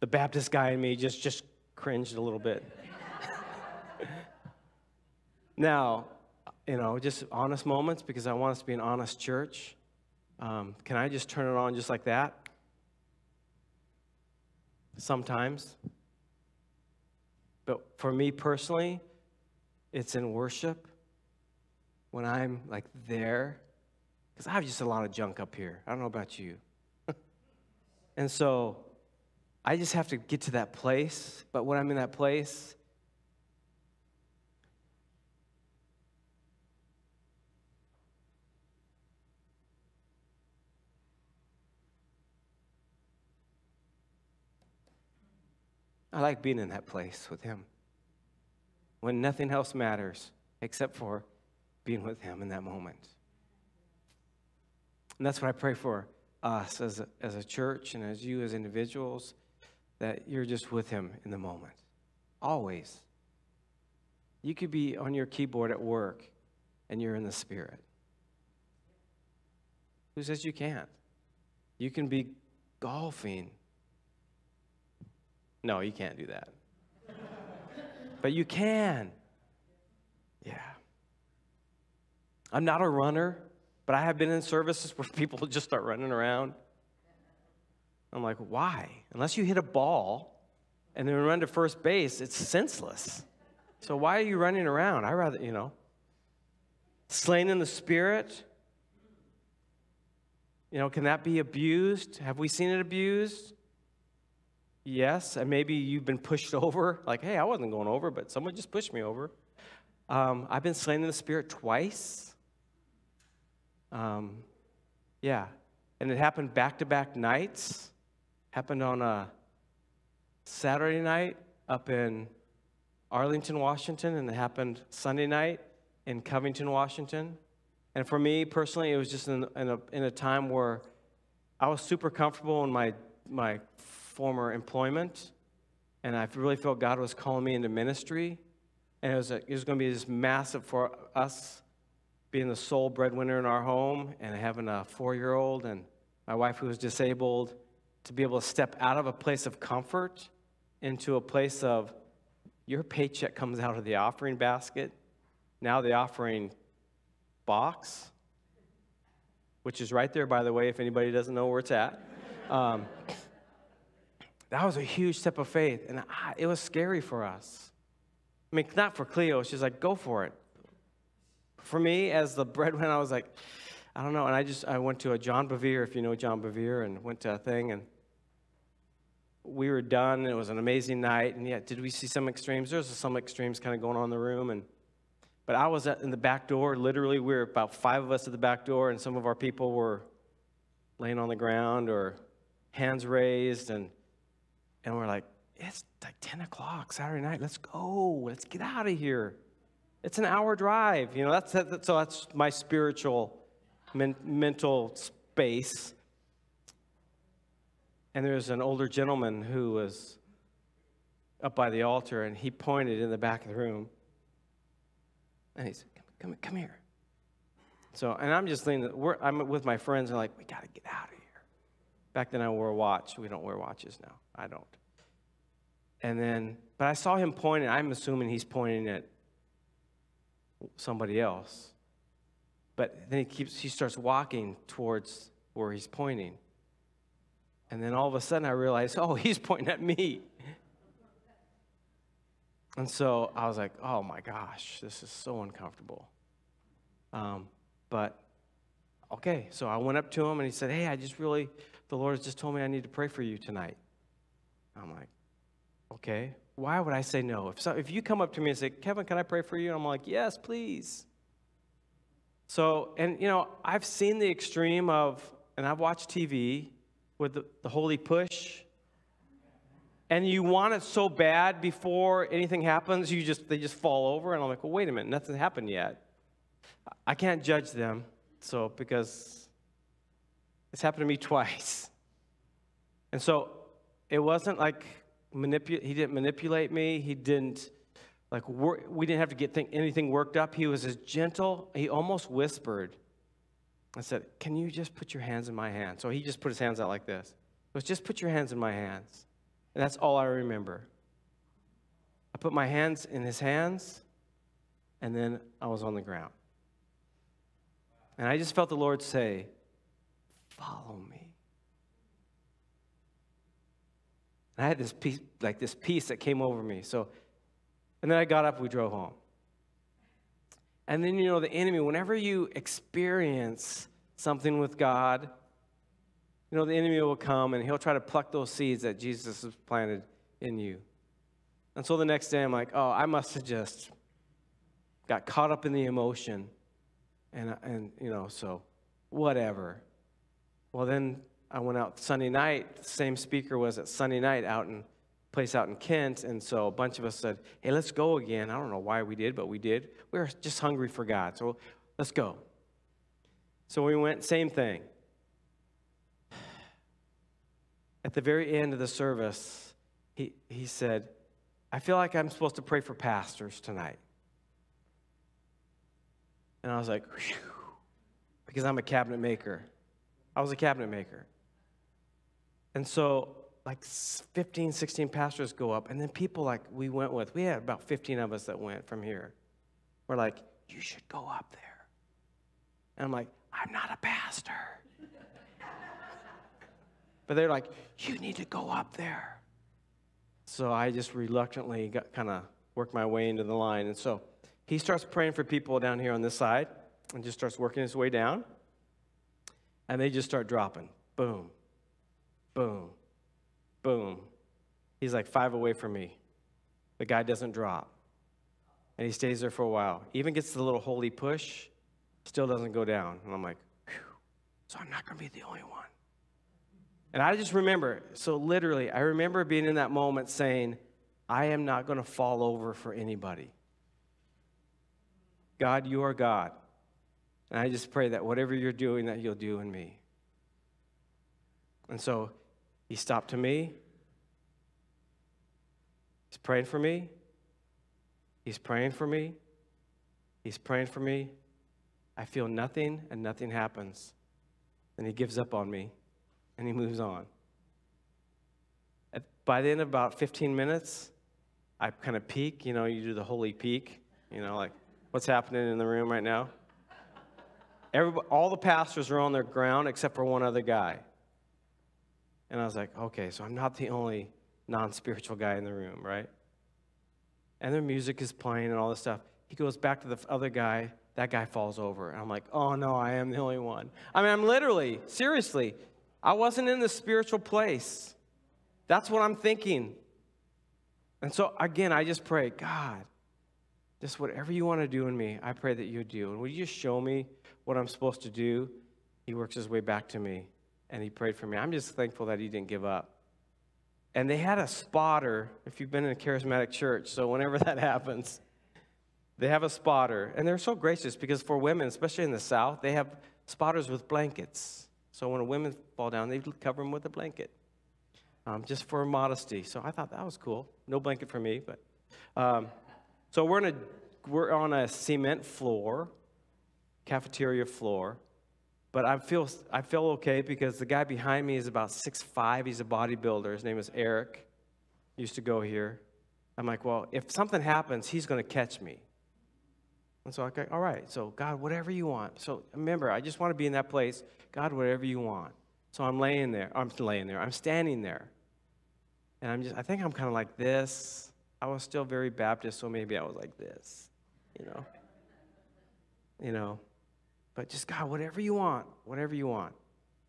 The Baptist guy in me just, just cringed a little bit. Now, you know, just honest moments, because I want us to be an honest church. Um, can I just turn it on just like that? Sometimes. But for me personally, it's in worship when I'm like there, because I have just a lot of junk up here. I don't know about you. And so I just have to get to that place. But when I'm in that place, I like being in that place with him, when nothing else matters except for being with him in that moment. And that's what I pray for us as a, as a church and as you as individuals, that you're just with him in the moment, always. You could be on your keyboard at work and you're in the spirit. Who says you can't? You can be golfing. No, you can't do that. But you can. Yeah. I'm not a runner, but I have been in services where people just start running around. I'm like, why? Unless you hit a ball and then run to first base, it's senseless. So why are you running around? I rather, you know, slain in the spirit. You know, can that be abused? Have we seen it abused? Yes, and maybe you've been pushed over. Like, hey, I wasn't going over, but someone just pushed me over. Um, I've been slain in the spirit twice. Um, yeah, and it happened back-to-back nights. Happened on a Saturday night up in Arlington, Washington, and it happened Sunday night in Covington, Washington. And for me personally, it was just in, in, a, in a time where I was super comfortable in my my former employment, and I really felt God was calling me into ministry. And it was, a, it was going to be just massive for us, being the sole breadwinner in our home and having a four-year-old and my wife who was disabled, to be able to step out of a place of comfort into a place of your paycheck comes out of the offering basket, now the offering box, which is right there, by the way, if anybody doesn't know where it's at. Um, that was a huge step of faith, and I, it was scary for us. I mean, not for Cleo. She's like, go for it. For me, as the breadwinner, I was like, I don't know. And I just, I went to a John Bevere, if you know John Bevere, and went to a thing, and we were done, and it was an amazing night. And yet, did we see some extremes? There's some extremes kind of going on in the room. And But I was in the back door. Literally, we were about five of us at the back door, and some of our people were laying on the ground or hands raised, and and we're like, it's like ten o'clock Saturday night. Let's go. Let's get out of here. It's an hour drive. You know, that's that, so that's my spiritual, men, mental space. And there's an older gentleman who was up by the altar, and he pointed in the back of the room. And he said, come, come, come here. So, and I'm just leaning, we're, I'm with my friends, and like, we got to get out of here. Back then I wore a watch. We don't wear watches now. I don't. And then, but I saw him pointing. I'm assuming he's pointing at somebody else. But then he keeps, he starts walking towards where he's pointing. And then all of a sudden I realized, oh, he's pointing at me. And so I was like, oh my gosh, this is so uncomfortable. Um, but, okay, so I went up to him and he said, hey, I just really, the Lord has just told me I need to pray for you tonight. I'm like, okay, why would I say no? If, so, if you come up to me and say, Kevin, can I pray for you? And I'm like, yes, please. So, and you know, I've seen the extreme of, and I've watched T V with the, the holy push. And you want it so bad before anything happens, you just they just fall over. And I'm like, well, wait a minute, nothing's happened yet. I can't judge them, so because it's happened to me twice. And so it wasn't like manipulate. He didn't manipulate me. He didn't like wor- we didn't have to get th- anything worked up. He was as gentle. He almost whispered. I said, "Can you just put your hands in my hand?" So he just put his hands out like this. He was just put your hands in my hands. And that's all I remember. I put my hands in his hands, and then I was on the ground. And I just felt the Lord say, follow me. And I had this peace, like this peace that came over me. So, and then I got up, we drove home. And then, you know, the enemy, whenever you experience something with God, you know, the enemy will come, and he'll try to pluck those seeds that Jesus has planted in you. And so the next day, I'm like, oh, I must have just got caught up in the emotion. And, and you know, so whatever. Well, then I went out Sunday night. The same speaker was at Sunday night out in a place out in Kent. And so a bunch of us said, hey, let's go again. I don't know why we did, but we did. We were just hungry for God. So let's go. So we went, same thing. At the very end of the service, he, he said, I feel like I'm supposed to pray for pastors tonight. And I was like, whew, because I'm a cabinet maker. I was a cabinet maker. And so like fifteen, sixteen pastors go up, and then people like we went with, we had about fifteen of us that went from here. We're like, you should go up there. And I'm like, I'm not a pastor. But they're like, you need to go up there. So I just reluctantly got kind of worked my way into the line. And so he starts praying for people down here on this side and just starts working his way down. And they just start dropping. Boom, boom, boom. He's like five away from me. The guy doesn't drop. And he stays there for a while. Even gets the little holy push, still doesn't go down. And I'm like, phew, so I'm not going to be the only one. And I just remember, so literally, I remember being in that moment saying, I am not going to fall over for anybody. God, you are God. And I just pray that whatever you're doing, that you'll do in me. And so he stopped to me. He's praying for me. He's praying for me. He's praying for me. I feel nothing, and nothing happens. And he gives up on me. And he moves on. At, by the end of about fifteen minutes, I kind of peek. You know, you do the holy peek. You know, like, what's happening in the room right now? Everybody, all the pastors are on their ground except for one other guy. And I was like, okay, so I'm not the only non-spiritual guy in the room, right? And their music is playing and all this stuff. He goes back to the other guy. That guy falls over. And I'm like, oh, no, I am the only one. I mean, I'm literally, seriously, I wasn't in the spiritual place. That's what I'm thinking. And so, again, I just pray, God, just whatever you want to do in me, I pray that you do. And will you just show me what I'm supposed to do? He works his way back to me, and he prayed for me. I'm just thankful that he didn't give up. And they had a spotter, if you've been in a charismatic church, so whenever that happens, they have a spotter. And they're so gracious because for women, especially in the South, they have spotters with blankets. So when a woman fall down, they cover them with a blanket, um, just for modesty. So I thought that was cool. No blanket for me, but um, so we're in a we're on a cement floor, cafeteria floor, but I feel I feel okay because the guy behind me is about six five. He's a bodybuilder. His name is Eric. He used to go here. I'm like, well, if something happens, he's going to catch me. And so I go, all right, so God, whatever you want. So remember, I just want to be in that place. God, whatever you want. So I'm laying there. I'm laying there. I'm standing there. And I'm just, I think I'm kind of like this. I was still very Baptist, so maybe I was like this, you know. You know. But just, God, whatever you want, whatever you want.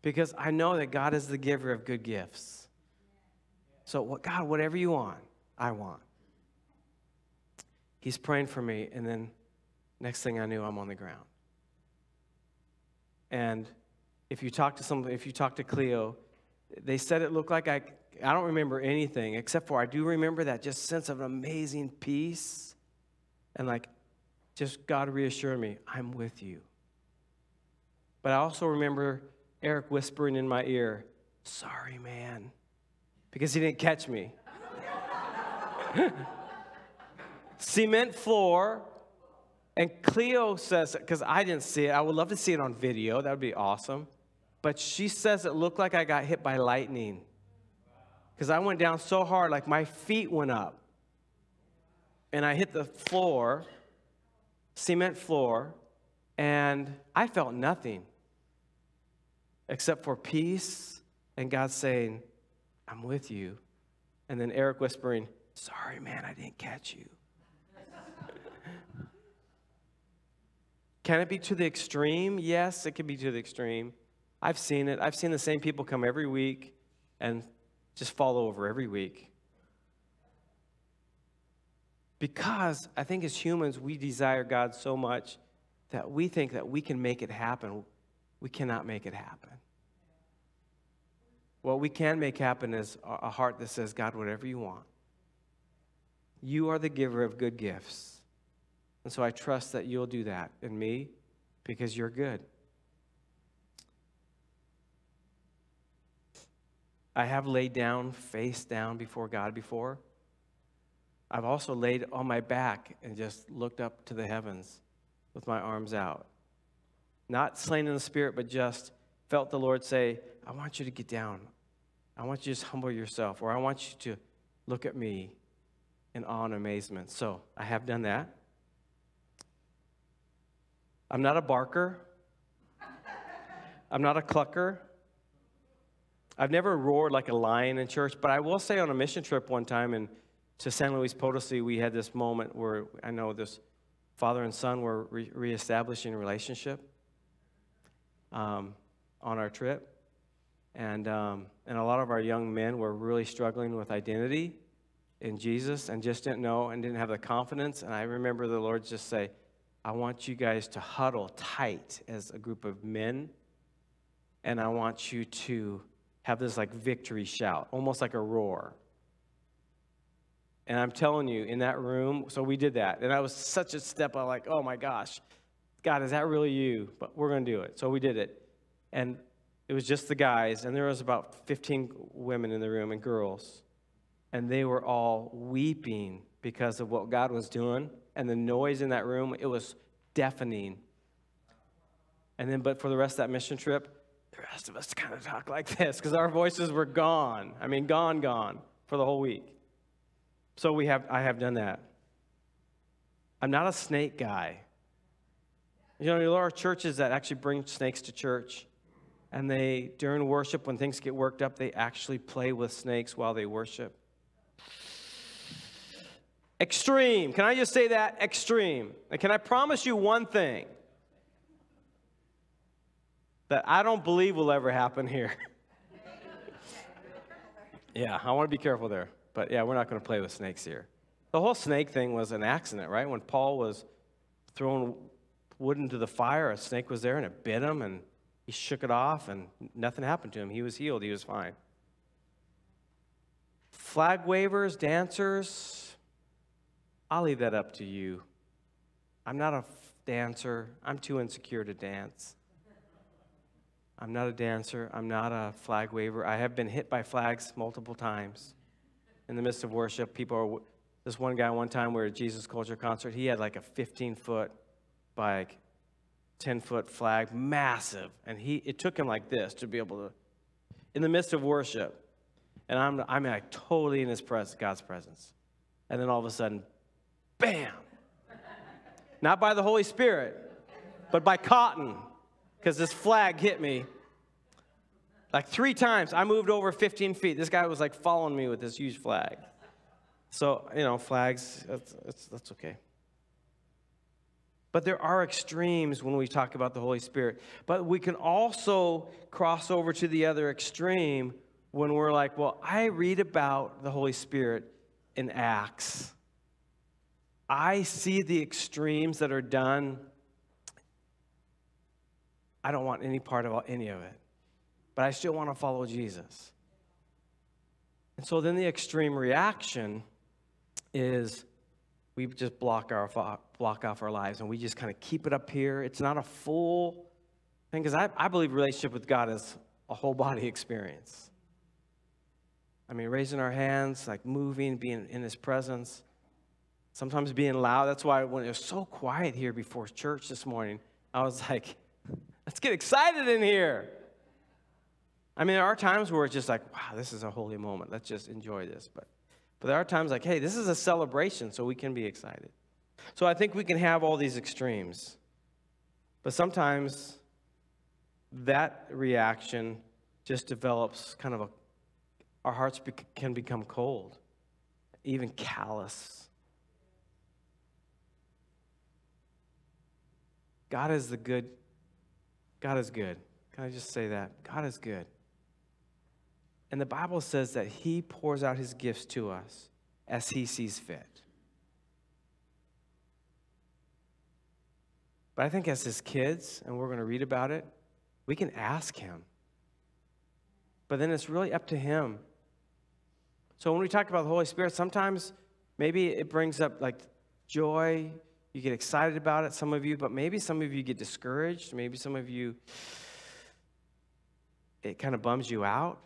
Because I know that God is the giver of good gifts. So, what, God, whatever you want, I want. He's praying for me, and then next thing I knew, I'm on the ground. And if you talk to somebody, if you talk to Cleo, they said it looked like I, I don't remember anything except for I do remember that just sense of amazing peace. And like, just God reassured me, I'm with you. But I also remember Eric whispering in my ear, sorry, man, because he didn't catch me. Cement floor. And Cleo says, because I didn't see it. I would love to see it on video. That would be awesome. But she says it looked like I got hit by lightning. Because I went down so hard, like my feet went up. And I hit the floor, cement floor, and I felt nothing except for peace and God saying, I'm with you. And then Eric whispering, sorry, man, I didn't catch you. Can it be to the extreme? Yes, it can be to the extreme. I've seen it. I've seen the same people come every week and just fall over every week. Because I think as humans, we desire God so much that we think that we can make it happen. We cannot make it happen. What we can make happen is a heart that says, God, whatever you want. You are the giver of good gifts. And so I trust that you'll do that in me because you're good. I have laid down, face down before God before. I've also laid on my back and just looked up to the heavens with my arms out. Not slain in the spirit, but just felt the Lord say, I want you to get down. I want you to just humble yourself, or I want you to look at me in awe and amazement. So I have done that. I'm not a barker. I'm not a clucker. I've never roared like a lion in church, but I will say on a mission trip one time in, to San Luis Potosí, we had this moment where I know this father and son were re reestablishing a relationship um, on our trip. And, um, and a lot of our young men were really struggling with identity in Jesus and just didn't know and didn't have the confidence. And I remember the Lord just say, I want you guys to huddle tight as a group of men, and I want you to have this like victory shout, almost like a roar. And I'm telling you, in that room, so we did that. And that was such a step, I'm like, oh my gosh, God, is that really you? But we're going to do it. So we did it. And it was just the guys, and there was about fifteen women in the room and girls. And they were all weeping because of what God was doing. And the noise in that room, it was deafening. And then, but for the rest of that mission trip, the rest of us kind of talked like this because our voices were gone. I mean, gone, gone for the whole week. So we have, I have done that. I'm not a snake guy. You know, there are churches that actually bring snakes to church. And they, during worship, when things get worked up, they actually play with snakes while they worship. Extreme. Can I just say that? Extreme. And can I promise you one thing that I don't believe will ever happen here? Yeah, I want to be careful there. But yeah, we're not going to play with snakes here. The whole snake thing was an accident, right? When Paul was throwing wood into the fire, a snake was there and it bit him, and he shook it off, and nothing happened to him. He was healed. He was fine. Flag wavers, dancers, I'll leave that up to you. I'm not a dancer. I'm too insecure to dance. I'm not a dancer. I'm not a flag waver. I have been hit by flags multiple times. In the midst of worship, people are, this one guy one time we were at a Jesus Culture concert, he had like a fifteen-foot by like ten-foot flag, massive. And he it took him like this to be able to, in the midst of worship. And I'm, I'm like totally in his presence, God's presence. And then all of a sudden, bam. Not by the Holy Spirit, but by cotton, because this flag hit me. Like three times, I moved over fifteen feet. This guy was like following me with this huge flag. So, you know, flags, that's, that's, that's okay. But there are extremes when we talk about the Holy Spirit. But we can also cross over to the other extreme when we're like, well, I read about the Holy Spirit in Acts. I see the extremes that are done. I don't want any part of any of it. But I still want to follow Jesus. And so then the extreme reaction is we just block, our, block off our lives, and we just kind of keep it up here. It's not a full thing, because I, I believe relationship with God is a whole body experience. I mean, raising our hands, like moving, being in his presence, sometimes being loud. That's why when it was so quiet here before church this morning, I was like, let's get excited in here. I mean, there are times where it's just like, wow, this is a holy moment. Let's just enjoy this. But, but there are times like, hey, this is a celebration, so we can be excited. So I think we can have all these extremes. But sometimes that reaction just develops kind of a, our hearts be, can become cold, even callous. God is the good. God is good. Can I just say that? God is good. And the Bible says that he pours out his gifts to us as he sees fit. But I think as his kids, and we're going to read about it, we can ask him. But then it's really up to him. So when we talk about the Holy Spirit, sometimes maybe it brings up like joy. You get excited about it, some of you, but maybe some of you get discouraged. Maybe some of you, it kind of bums you out.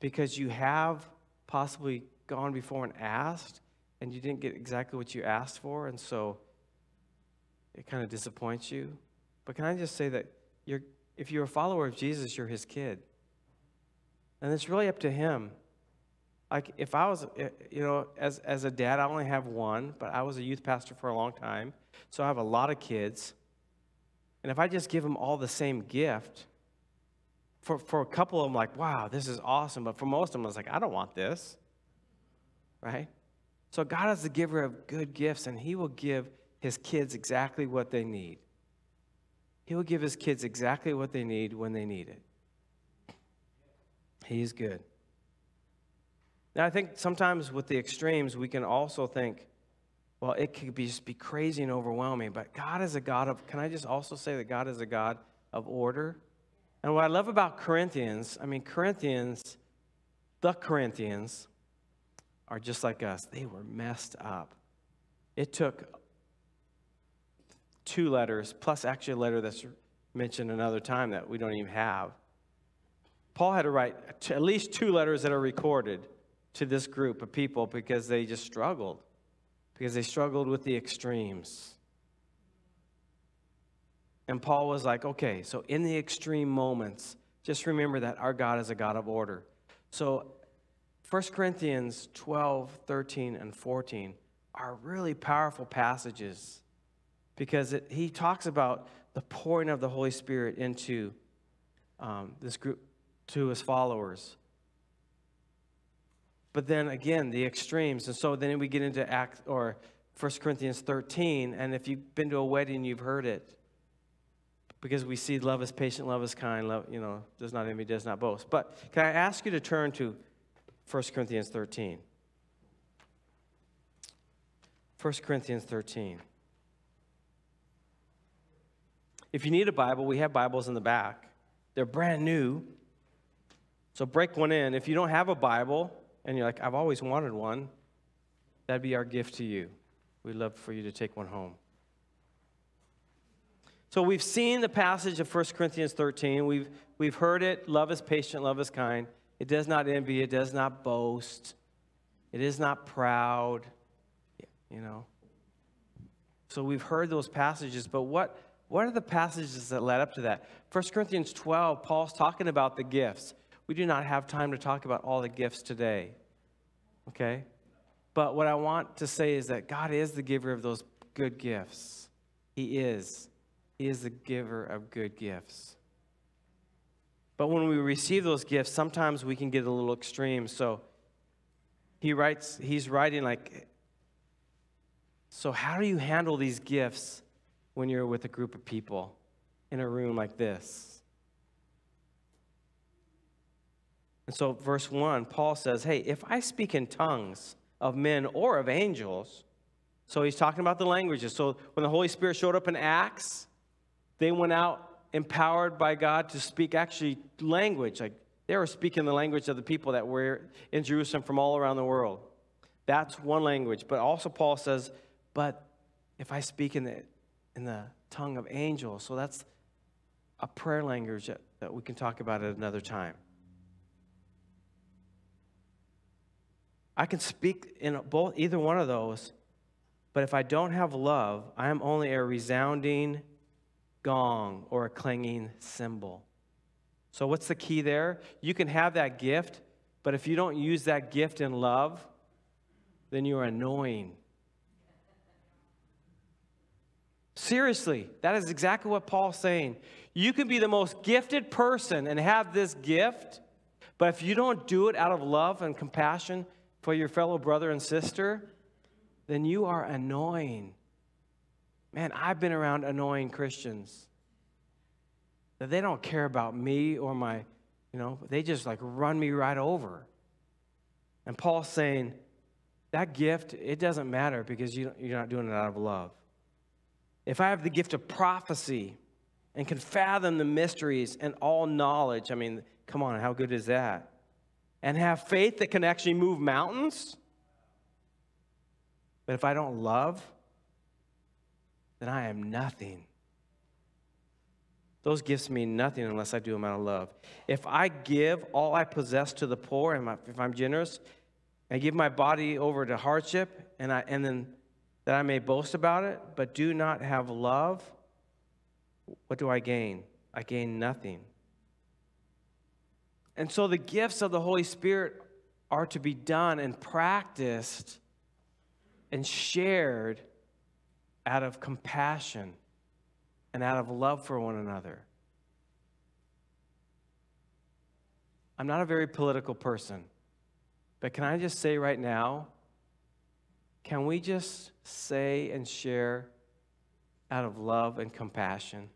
Because you have possibly gone before and asked, and you didn't get exactly what you asked for, and so it kind of disappoints you. But can I just say that your, if you're a follower of Jesus, you're his kid. And it's really up to him. Like, if I was, you know, as, as a dad, I only have one, but I was a youth pastor for a long time, so I have a lot of kids. And if I just give them all the same gift, for, for a couple of them, like, wow, this is awesome. But for most of them, I was like, I don't want this, right? So God is the giver of good gifts, and he will give his kids exactly what they need. He will give his kids exactly what they need when they need it. He is good. Now, I think sometimes with the extremes, we can also think, well, it could be just be crazy and overwhelming, but God is a God of, can I just also say that God is a God of order? And what I love about Corinthians, I mean, Corinthians, the Corinthians are just like us. They were messed up. It took two letters, plus actually a letter that's mentioned another time that we don't even have. Paul had to write at least two letters that are recorded to this group of people because they just struggled, because they struggled with the extremes. And Paul was like, okay, so in the extreme moments, just remember that our God is a God of order. So First Corinthians twelve, thirteen, and fourteen are really powerful passages because it, he talks about the pouring of the Holy Spirit into um, this group, to his followers. But then again, the extremes. And so then we get into Acts or First Corinthians thirteen, and if you've been to a wedding, you've heard it. Because we see love is patient, love is kind, love, you know, does not envy, does not boast. But can I ask you to turn to First Corinthians thirteen? First Corinthians thirteen. If you need a Bible, we have Bibles in the back. They're brand new. So break one in. If you don't have a Bible, and you're like, I've always wanted one, that'd be our gift to you. We'd love for you to take one home. So we've seen the passage of First Corinthians thirteen. We've, we've heard it. Love is patient. Love is kind. It does not envy. It does not boast. It is not proud, you know. So we've heard those passages, but what, what are the passages that led up to that? First Corinthians twelve, Paul's talking about the gifts. We do not have time to talk about all the gifts today, okay? But what I want to say is that God is the giver of those good gifts. He is. He is the giver of good gifts. But when we receive those gifts, sometimes we can get a little extreme. So he writes, he's writing like, so how do you handle these gifts when you're with a group of people in a room like this? And so verse one, Paul says, hey, if I speak in tongues of men or of angels, so he's talking about the languages. So when the Holy Spirit showed up in Acts, they went out empowered by God to speak actually language. Like they were speaking the language of the people that were in Jerusalem from all around the world. That's one language. But also Paul says, but if I speak in the, in the tongue of angels, so that's a prayer language that, that we can talk about at another time. I can speak in both either one of those, but if I don't have love, I am only a resounding gong or a clanging cymbal. So what's the key there? You can have that gift, but if you don't use that gift in love, then you're annoying. Seriously, that is exactly what Paul's saying. You can be the most gifted person and have this gift, but if you don't do it out of love and compassion for your fellow brother and sister, then you are annoying. Man, I've been around annoying Christians. That they don't care about me or my, you know, they just like run me right over. And Paul's saying, that gift, it doesn't matter because you, you're not doing it out of love. If I have the gift of prophecy and can fathom the mysteries and all knowledge, I mean, come on, how good is that? And have faith that can actually move mountains. But if I don't love, then I am nothing. Those gifts mean nothing unless I do them out of love. If I give all I possess to the poor, and if I'm generous, I give my body over to hardship, and, I, and then that I may boast about it, but do not have love, what do I gain? I gain nothing. And so the gifts of the Holy Spirit are to be done and practiced and shared out of compassion and out of love for one another. I'm not a very political person, but can I just say right now, can we just say and share out of love and compassion?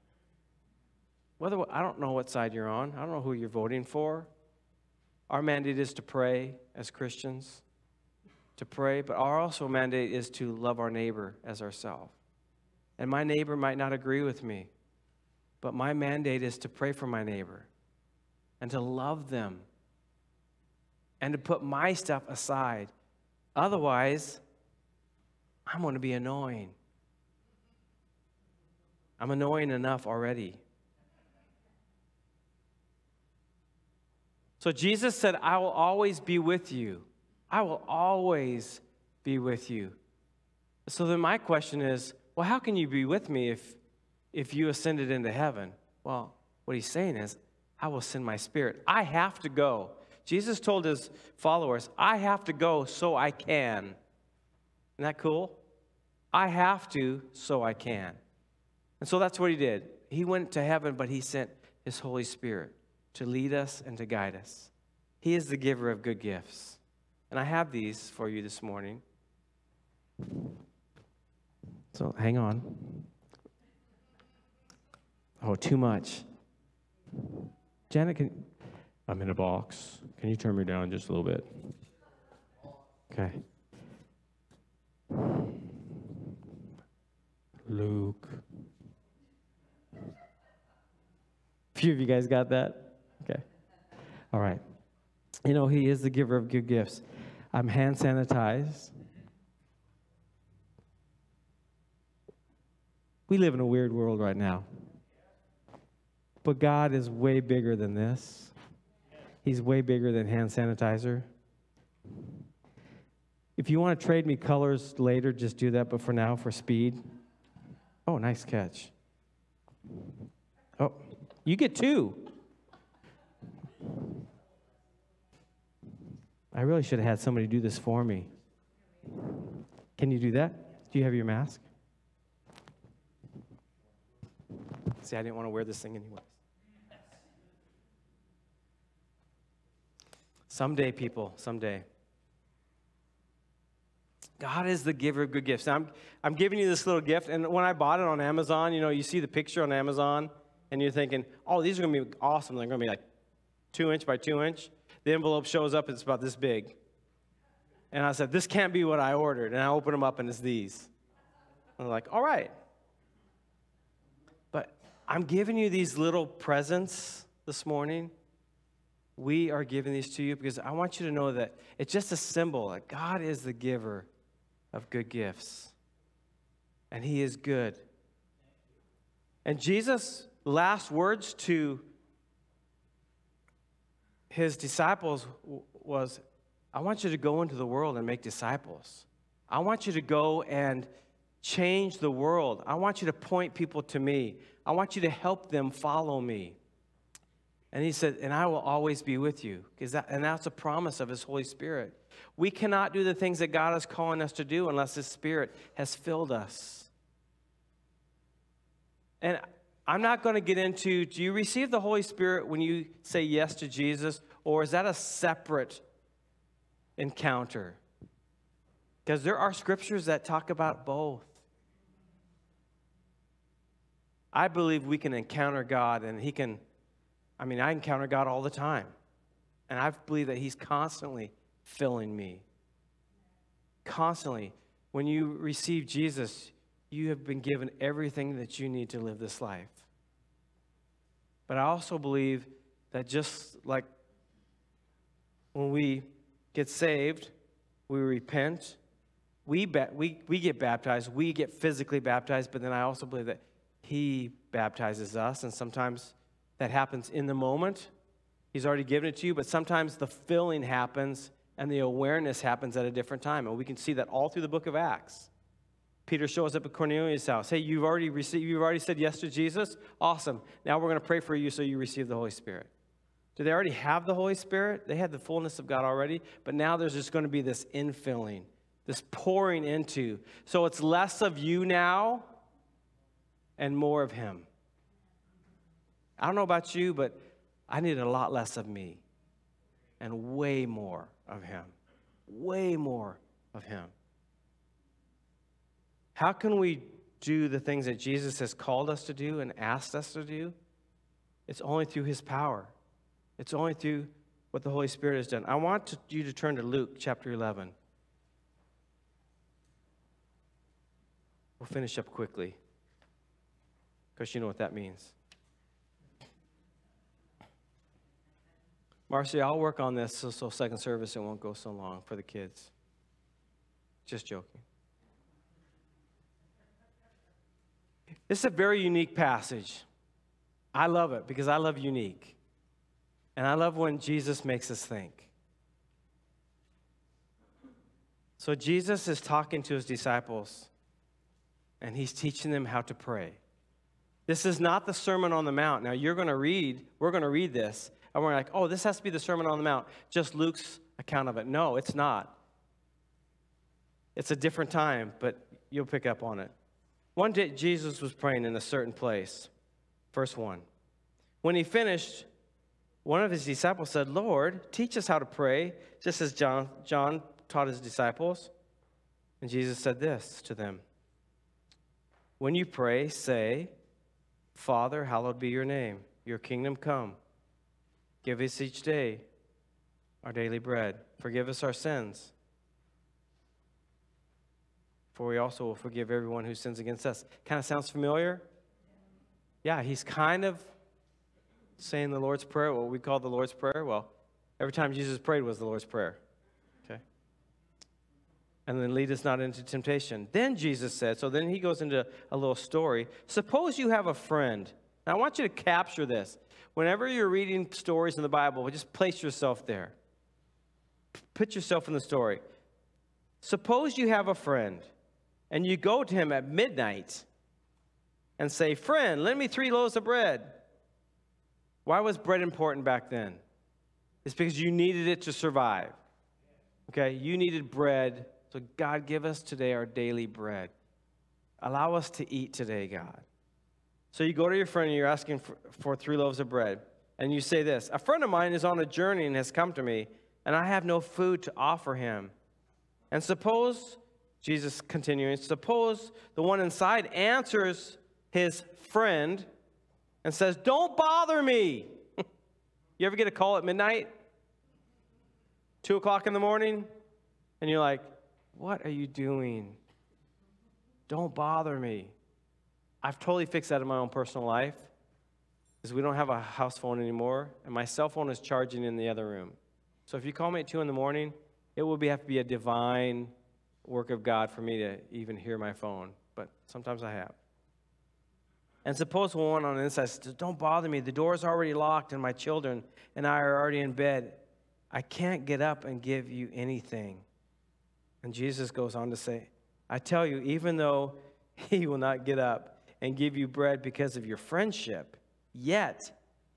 Whether I don't know what side you're on. I don't know who you're voting for. Our mandate is to pray as Christians, to pray, but our also mandate is to love our neighbor as ourselves. And my neighbor might not agree with me, but my mandate is to pray for my neighbor and to love them and to put my stuff aside. Otherwise, I'm going to be annoying. I'm annoying enough already. So Jesus said, I will always be with you. I will always be with you. So then my question is, well, how can you be with me if, if you ascended into heaven? Well, what he's saying is, I will send my spirit. I have to go. Jesus told his followers, I have to go so I can. Isn't that cool? I have to so I can. And so that's what he did. He went to heaven, but he sent his Holy Spirit to lead us and to guide us. He is the giver of good gifts. And I have these for you this morning. So hang on. Oh, too much. Janet, can, I'm in a box. Can you turn me down just a little bit? Okay. Luke. A few of you guys got that? Okay. All right. You know, he is the giver of good gifts. I'm hand sanitized. We live in a weird world right now. But God is way bigger than this. He's way bigger than hand sanitizer. If you want to trade me colors later, just do that. But for now, for speed. Oh, nice catch. Oh, you get two. I really should have had somebody do this for me. Can you do that? Do you have your mask? See, I didn't want to wear this thing anyways. Someday, people, someday. God is the giver of good gifts. Now, I'm, I'm giving you this little gift, and when I bought it on Amazon, you know, you see the picture on Amazon, and you're thinking, oh, these are going to be awesome. They're going to be like two inch by two inch. The envelope shows up, it's about this big. And I said, this can't be what I ordered. And I open them up, and it's these. And I'm like, all right. But I'm giving you these little presents this morning. We are giving these to you because I want you to know that it's just a symbol that God is the giver of good gifts. And he is good. And Jesus' last words to his disciples was, I want you to go into the world and make disciples. I want you to go and change the world. I want you to point people to me. I want you to help them follow me. And he said, and I will always be with you. Because that, and that's a promise of his Holy Spirit. We cannot do the things that God is calling us to do unless his Spirit has filled us. And I'm not going to get into, do you receive the Holy Spirit when you say yes to Jesus? Or is that a separate encounter? Because there are scriptures that talk about both. I believe we can encounter God and he can, I mean, I encounter God all the time. And I believe that he's constantly filling me. Constantly. When you receive Jesus, you have been given everything that you need to live this life. But I also believe that just like when we get saved, we repent, we, ba we, we get baptized, we get physically baptized, but then I also believe that he baptizes us, and sometimes that happens in the moment. He's already given it to you, but sometimes the filling happens and the awareness happens at a different time, and we can see that all through the book of Acts. Peter shows up at Cornelius' house. Hey, you've already received, you've already said yes to Jesus? Awesome. Now we're going to pray for you so you receive the Holy Spirit. Do they already have the Holy Spirit? They had the fullness of God already, but now there's just going to be this infilling, this pouring into. So it's less of you now and more of him. I don't know about you, but I need a lot less of me and way more of him. Way more of him. How can we do the things that Jesus has called us to do and asked us to do? It's only through his power. It's only through what the Holy Spirit has done. I want to, you to turn to Luke chapter eleven. We'll finish up quickly, because you know what that means. Marcy, I'll work on this so, so second service it won't go so long for the kids. Just joking. This is a very unique passage. I love it because I love unique. And I love when Jesus makes us think. So Jesus is talking to his disciples, and he's teaching them how to pray. This is not the Sermon on the Mount. Now, you're going to read, we're going to read this, and we're like, oh, this has to be the Sermon on the Mount, just Luke's account of it. No, it's not. It's a different time, but you'll pick up on it. One day, Jesus was praying in a certain place. Verse one. When he finished, one of his disciples said, Lord, teach us how to pray, just as John, John taught his disciples. And Jesus said this to them. When you pray, say, Father, hallowed be your name. Your kingdom come. Give us each day our daily bread. Forgive us our sins. For we also will forgive everyone who sins against us. Kind of sounds familiar? Yeah, he's kind of saying the Lord's Prayer, what we call the Lord's Prayer. Well, every time Jesus prayed was the Lord's Prayer. Okay? And then lead us not into temptation. Then Jesus said, so then he goes into a little story. Suppose you have a friend. Now, I want you to capture this. Whenever you're reading stories in the Bible, just place yourself there. Put yourself in the story. Suppose you have a friend. And you go to him at midnight and say, friend, lend me three loaves of bread. Why was bread important back then? It's because you needed it to survive. Okay, you needed bread. So God, give us today our daily bread. Allow us to eat today, God. So you go to your friend and you're asking for, for three loaves of bread. And you say this, a friend of mine is on a journey and has come to me, and I have no food to offer him. And suppose... Jesus continuing, suppose the one inside answers his friend and says, don't bother me. You ever get a call at midnight? Two o'clock in the morning? And you're like, what are you doing? Don't bother me. I've totally fixed that in my own personal life, because we don't have a house phone anymore, and my cell phone is charging in the other room. So if you call me at two in the morning, it will be, have to be a divine work of God for me to even hear my phone, but sometimes I have. And suppose one on the inside says, don't bother me, the door's already locked and my children and I are already in bed. I can't get up and give you anything. And Jesus goes on to say, I tell you, even though he will not get up and give you bread because of your friendship, yet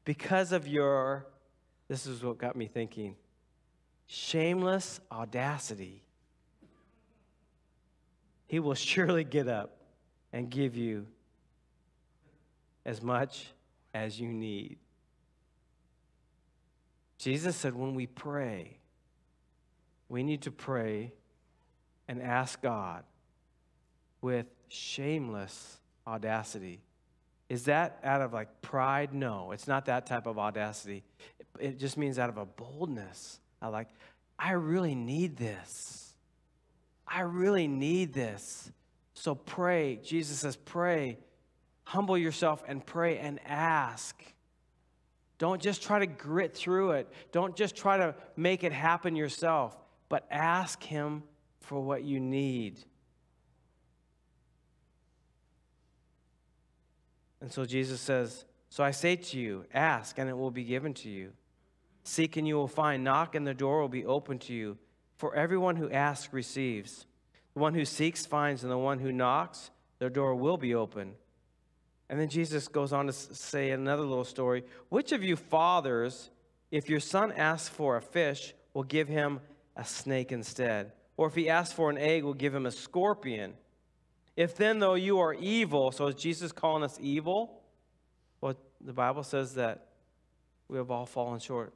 because of your, this is what got me thinking, shameless audacity, he will surely get up and give you as much as you need. Jesus said when we pray, we need to pray and ask God with shameless audacity. Is that out of like pride? No, it's not that type of audacity. It just means out of a boldness. I like, I really need this. I really need this. So pray. Jesus says, pray. Humble yourself and pray and ask. Don't just try to grit through it. Don't just try to make it happen yourself, but ask him for what you need. And so Jesus says, so I say to you, ask and it will be given to you. Seek and you will find. Knock and the door will be open to you. For everyone who asks receives. The one who seeks finds, and the one who knocks, their door will be open. And then Jesus goes on to say another little story. Which of you fathers, if your son asks for a fish, will give him a snake instead? Or if he asks for an egg, will give him a scorpion? If then, though you are evil, so is Jesus calling us evil? Well, the Bible says that we have all fallen short.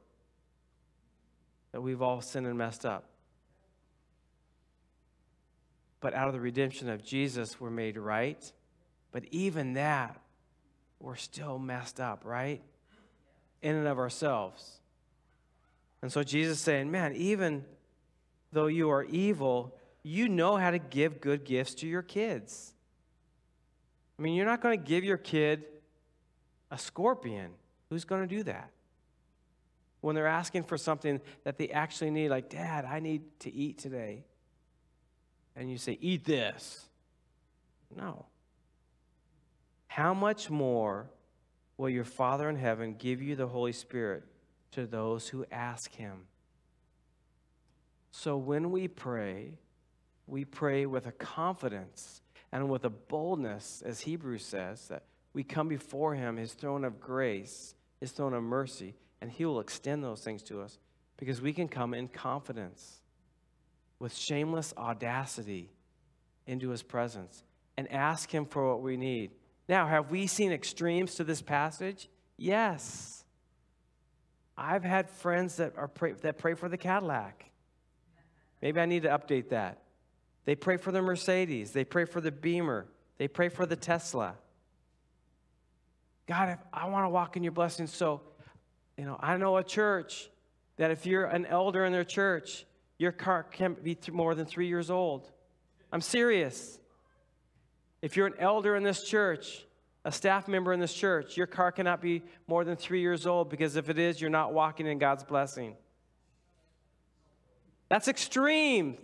That we've all sinned and messed up. But out of the redemption of Jesus, we're made right. But even that, we're still messed up, right? In and of ourselves. And so Jesus is saying, man, even though you are evil, you know how to give good gifts to your kids. I mean, you're not going to give your kid a scorpion. Who's going to do that? When they're asking for something that they actually need, like, Dad, I need to eat today. And you say, eat this. No. How much more will your Father in heaven give you the Holy Spirit to those who ask him? So when we pray, we pray with a confidence and with a boldness, as Hebrews says, that we come before him, his throne of grace, his throne of mercy, and he will extend those things to us because we can come in confidence with shameless audacity into his presence and ask him for what we need. Now, have we seen extremes to this passage? Yes. I've had friends that are pray, that pray for the Cadillac. Maybe I need to update that. They pray for the Mercedes. They pray for the Beamer. They pray for the Tesla. God, if I want to walk in your blessings. So, you know, I know a church that if you're an elder in their church, your car can't be more than three years old. I'm serious. If you're an elder in this church, a staff member in this church, your car cannot be more than three years old because if it is, you're not walking in God's blessing. That's extreme.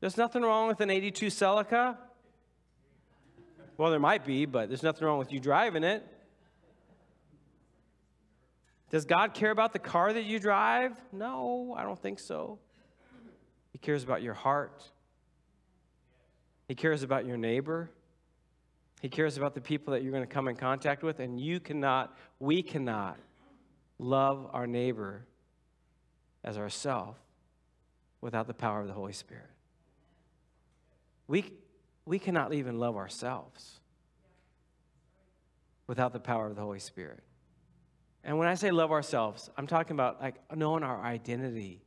There's nothing wrong with an eighty-two Celica. Well, there might be, but there's nothing wrong with you driving it. Does God care about the car that you drive? No, I don't think so. He cares about your heart. He cares about your neighbor. He cares about the people that you're going to come in contact with, and you cannot, we cannot love our neighbor as ourselves without the power of the Holy Spirit. We, we cannot even love ourselves without the power of the Holy Spirit. And when I say love ourselves, I'm talking about like knowing our identity.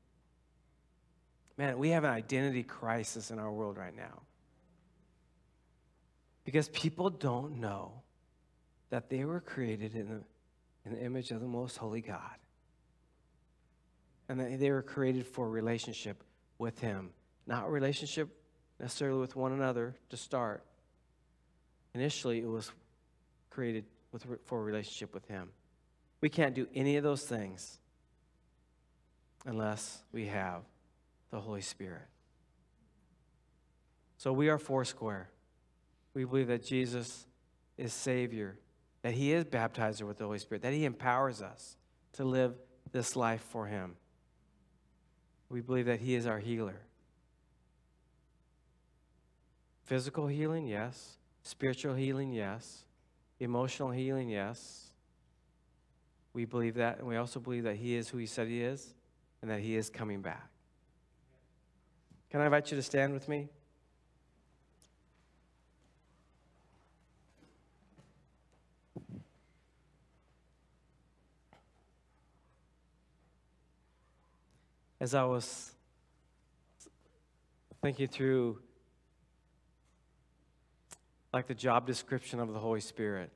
Man, we have an identity crisis in our world right now. Because people don't know that they were created in the, in the image of the Most Holy God. And that they were created for a relationship with him. Not a relationship necessarily with one another to start. Initially, it was created with, for a relationship with him. We can't do any of those things unless we have the Holy Spirit. So we are Foursquare. We believe that Jesus is Savior, that he is baptizer with the Holy Spirit, that he empowers us to live this life for him. We believe that he is our healer. Physical healing, yes. Spiritual healing, yes. Emotional healing, yes. We believe that, and we also believe that he is who he said he is, and that he is coming back. Can I invite you to stand with me? As I was thinking through, like, the job description of the Holy Spirit,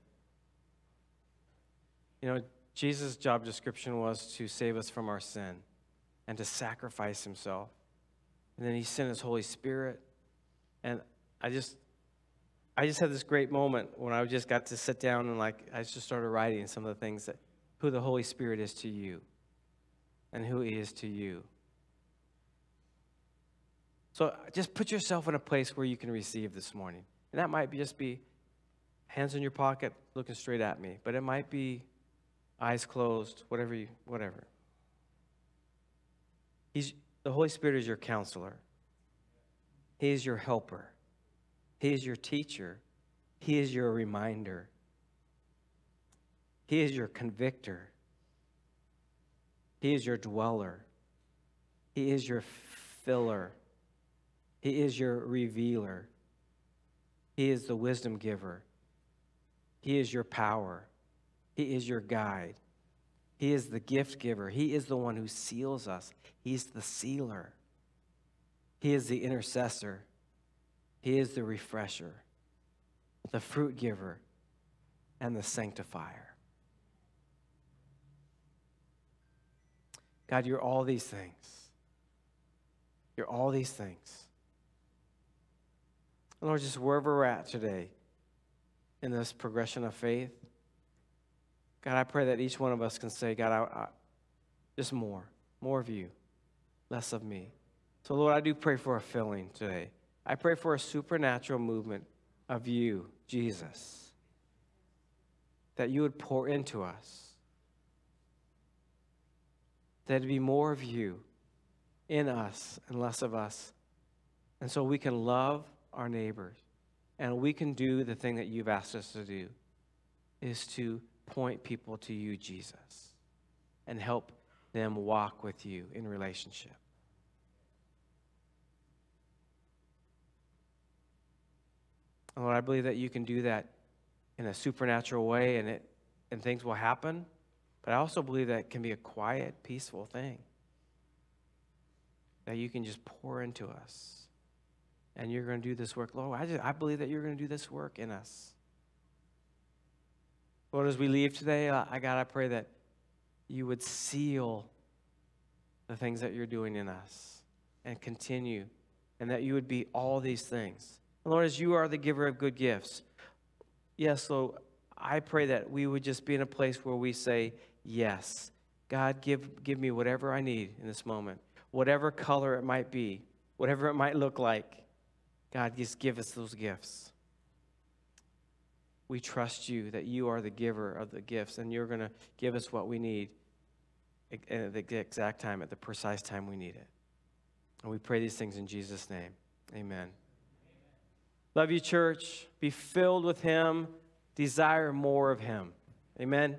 you know, Jesus' job description was to save us from our sin and to sacrifice himself. And then he sent his Holy Spirit. And I just, I just had this great moment when I just got to sit down and, like, I just started writing some of the things that, who the Holy Spirit is to you and who he is to you. So just put yourself in a place where you can receive this morning. And that might be just be hands in your pocket looking straight at me, but it might be eyes closed, whatever you, whatever. He's, the Holy Spirit is your counselor. He is your helper. He is your teacher. He is your reminder. He is your convictor. He is your dweller. He is your filler. He is your revealer. He is the wisdom giver. He is your power. He is your guide. He is the gift giver. He is the one who seals us. He's the sealer. He is the intercessor. He is the refresher, the fruit giver, and the sanctifier. God, you're all these things. You're all these things. And Lord, just wherever we're at today in this progression of faith, God, I pray that each one of us can say, God, I, I, just more, more of you, less of me. So, Lord, I do pray for a filling today. I pray for a supernatural movement of you, Jesus, that you would pour into us. There'd be more of you in us and less of us. And so we can love our neighbors. And we can do the thing that you've asked us to do, is to point people to you, Jesus, and help them walk with you in relationship. And Lord, I believe that you can do that in a supernatural way, and it and things will happen. But I also believe that it can be a quiet, peaceful thing that you can just pour into us. And you're going to do this work. Lord, I, just, I believe that you're going to do this work in us. Lord, as we leave today, I, God, I pray that you would seal the things that you're doing in us and continue, and that you would be all these things. And Lord, as you are the giver of good gifts, yes, so I pray that we would just be in a place where we say, yes, God, give, give me whatever I need in this moment, whatever color it might be, whatever it might look like. God, just give us those gifts. We trust you that you are the giver of the gifts, and you're going to give us what we need at the exact time, at the precise time we need it. And we pray these things in Jesus' name. Amen. Love you, church. Be filled with him. Desire more of him. Amen.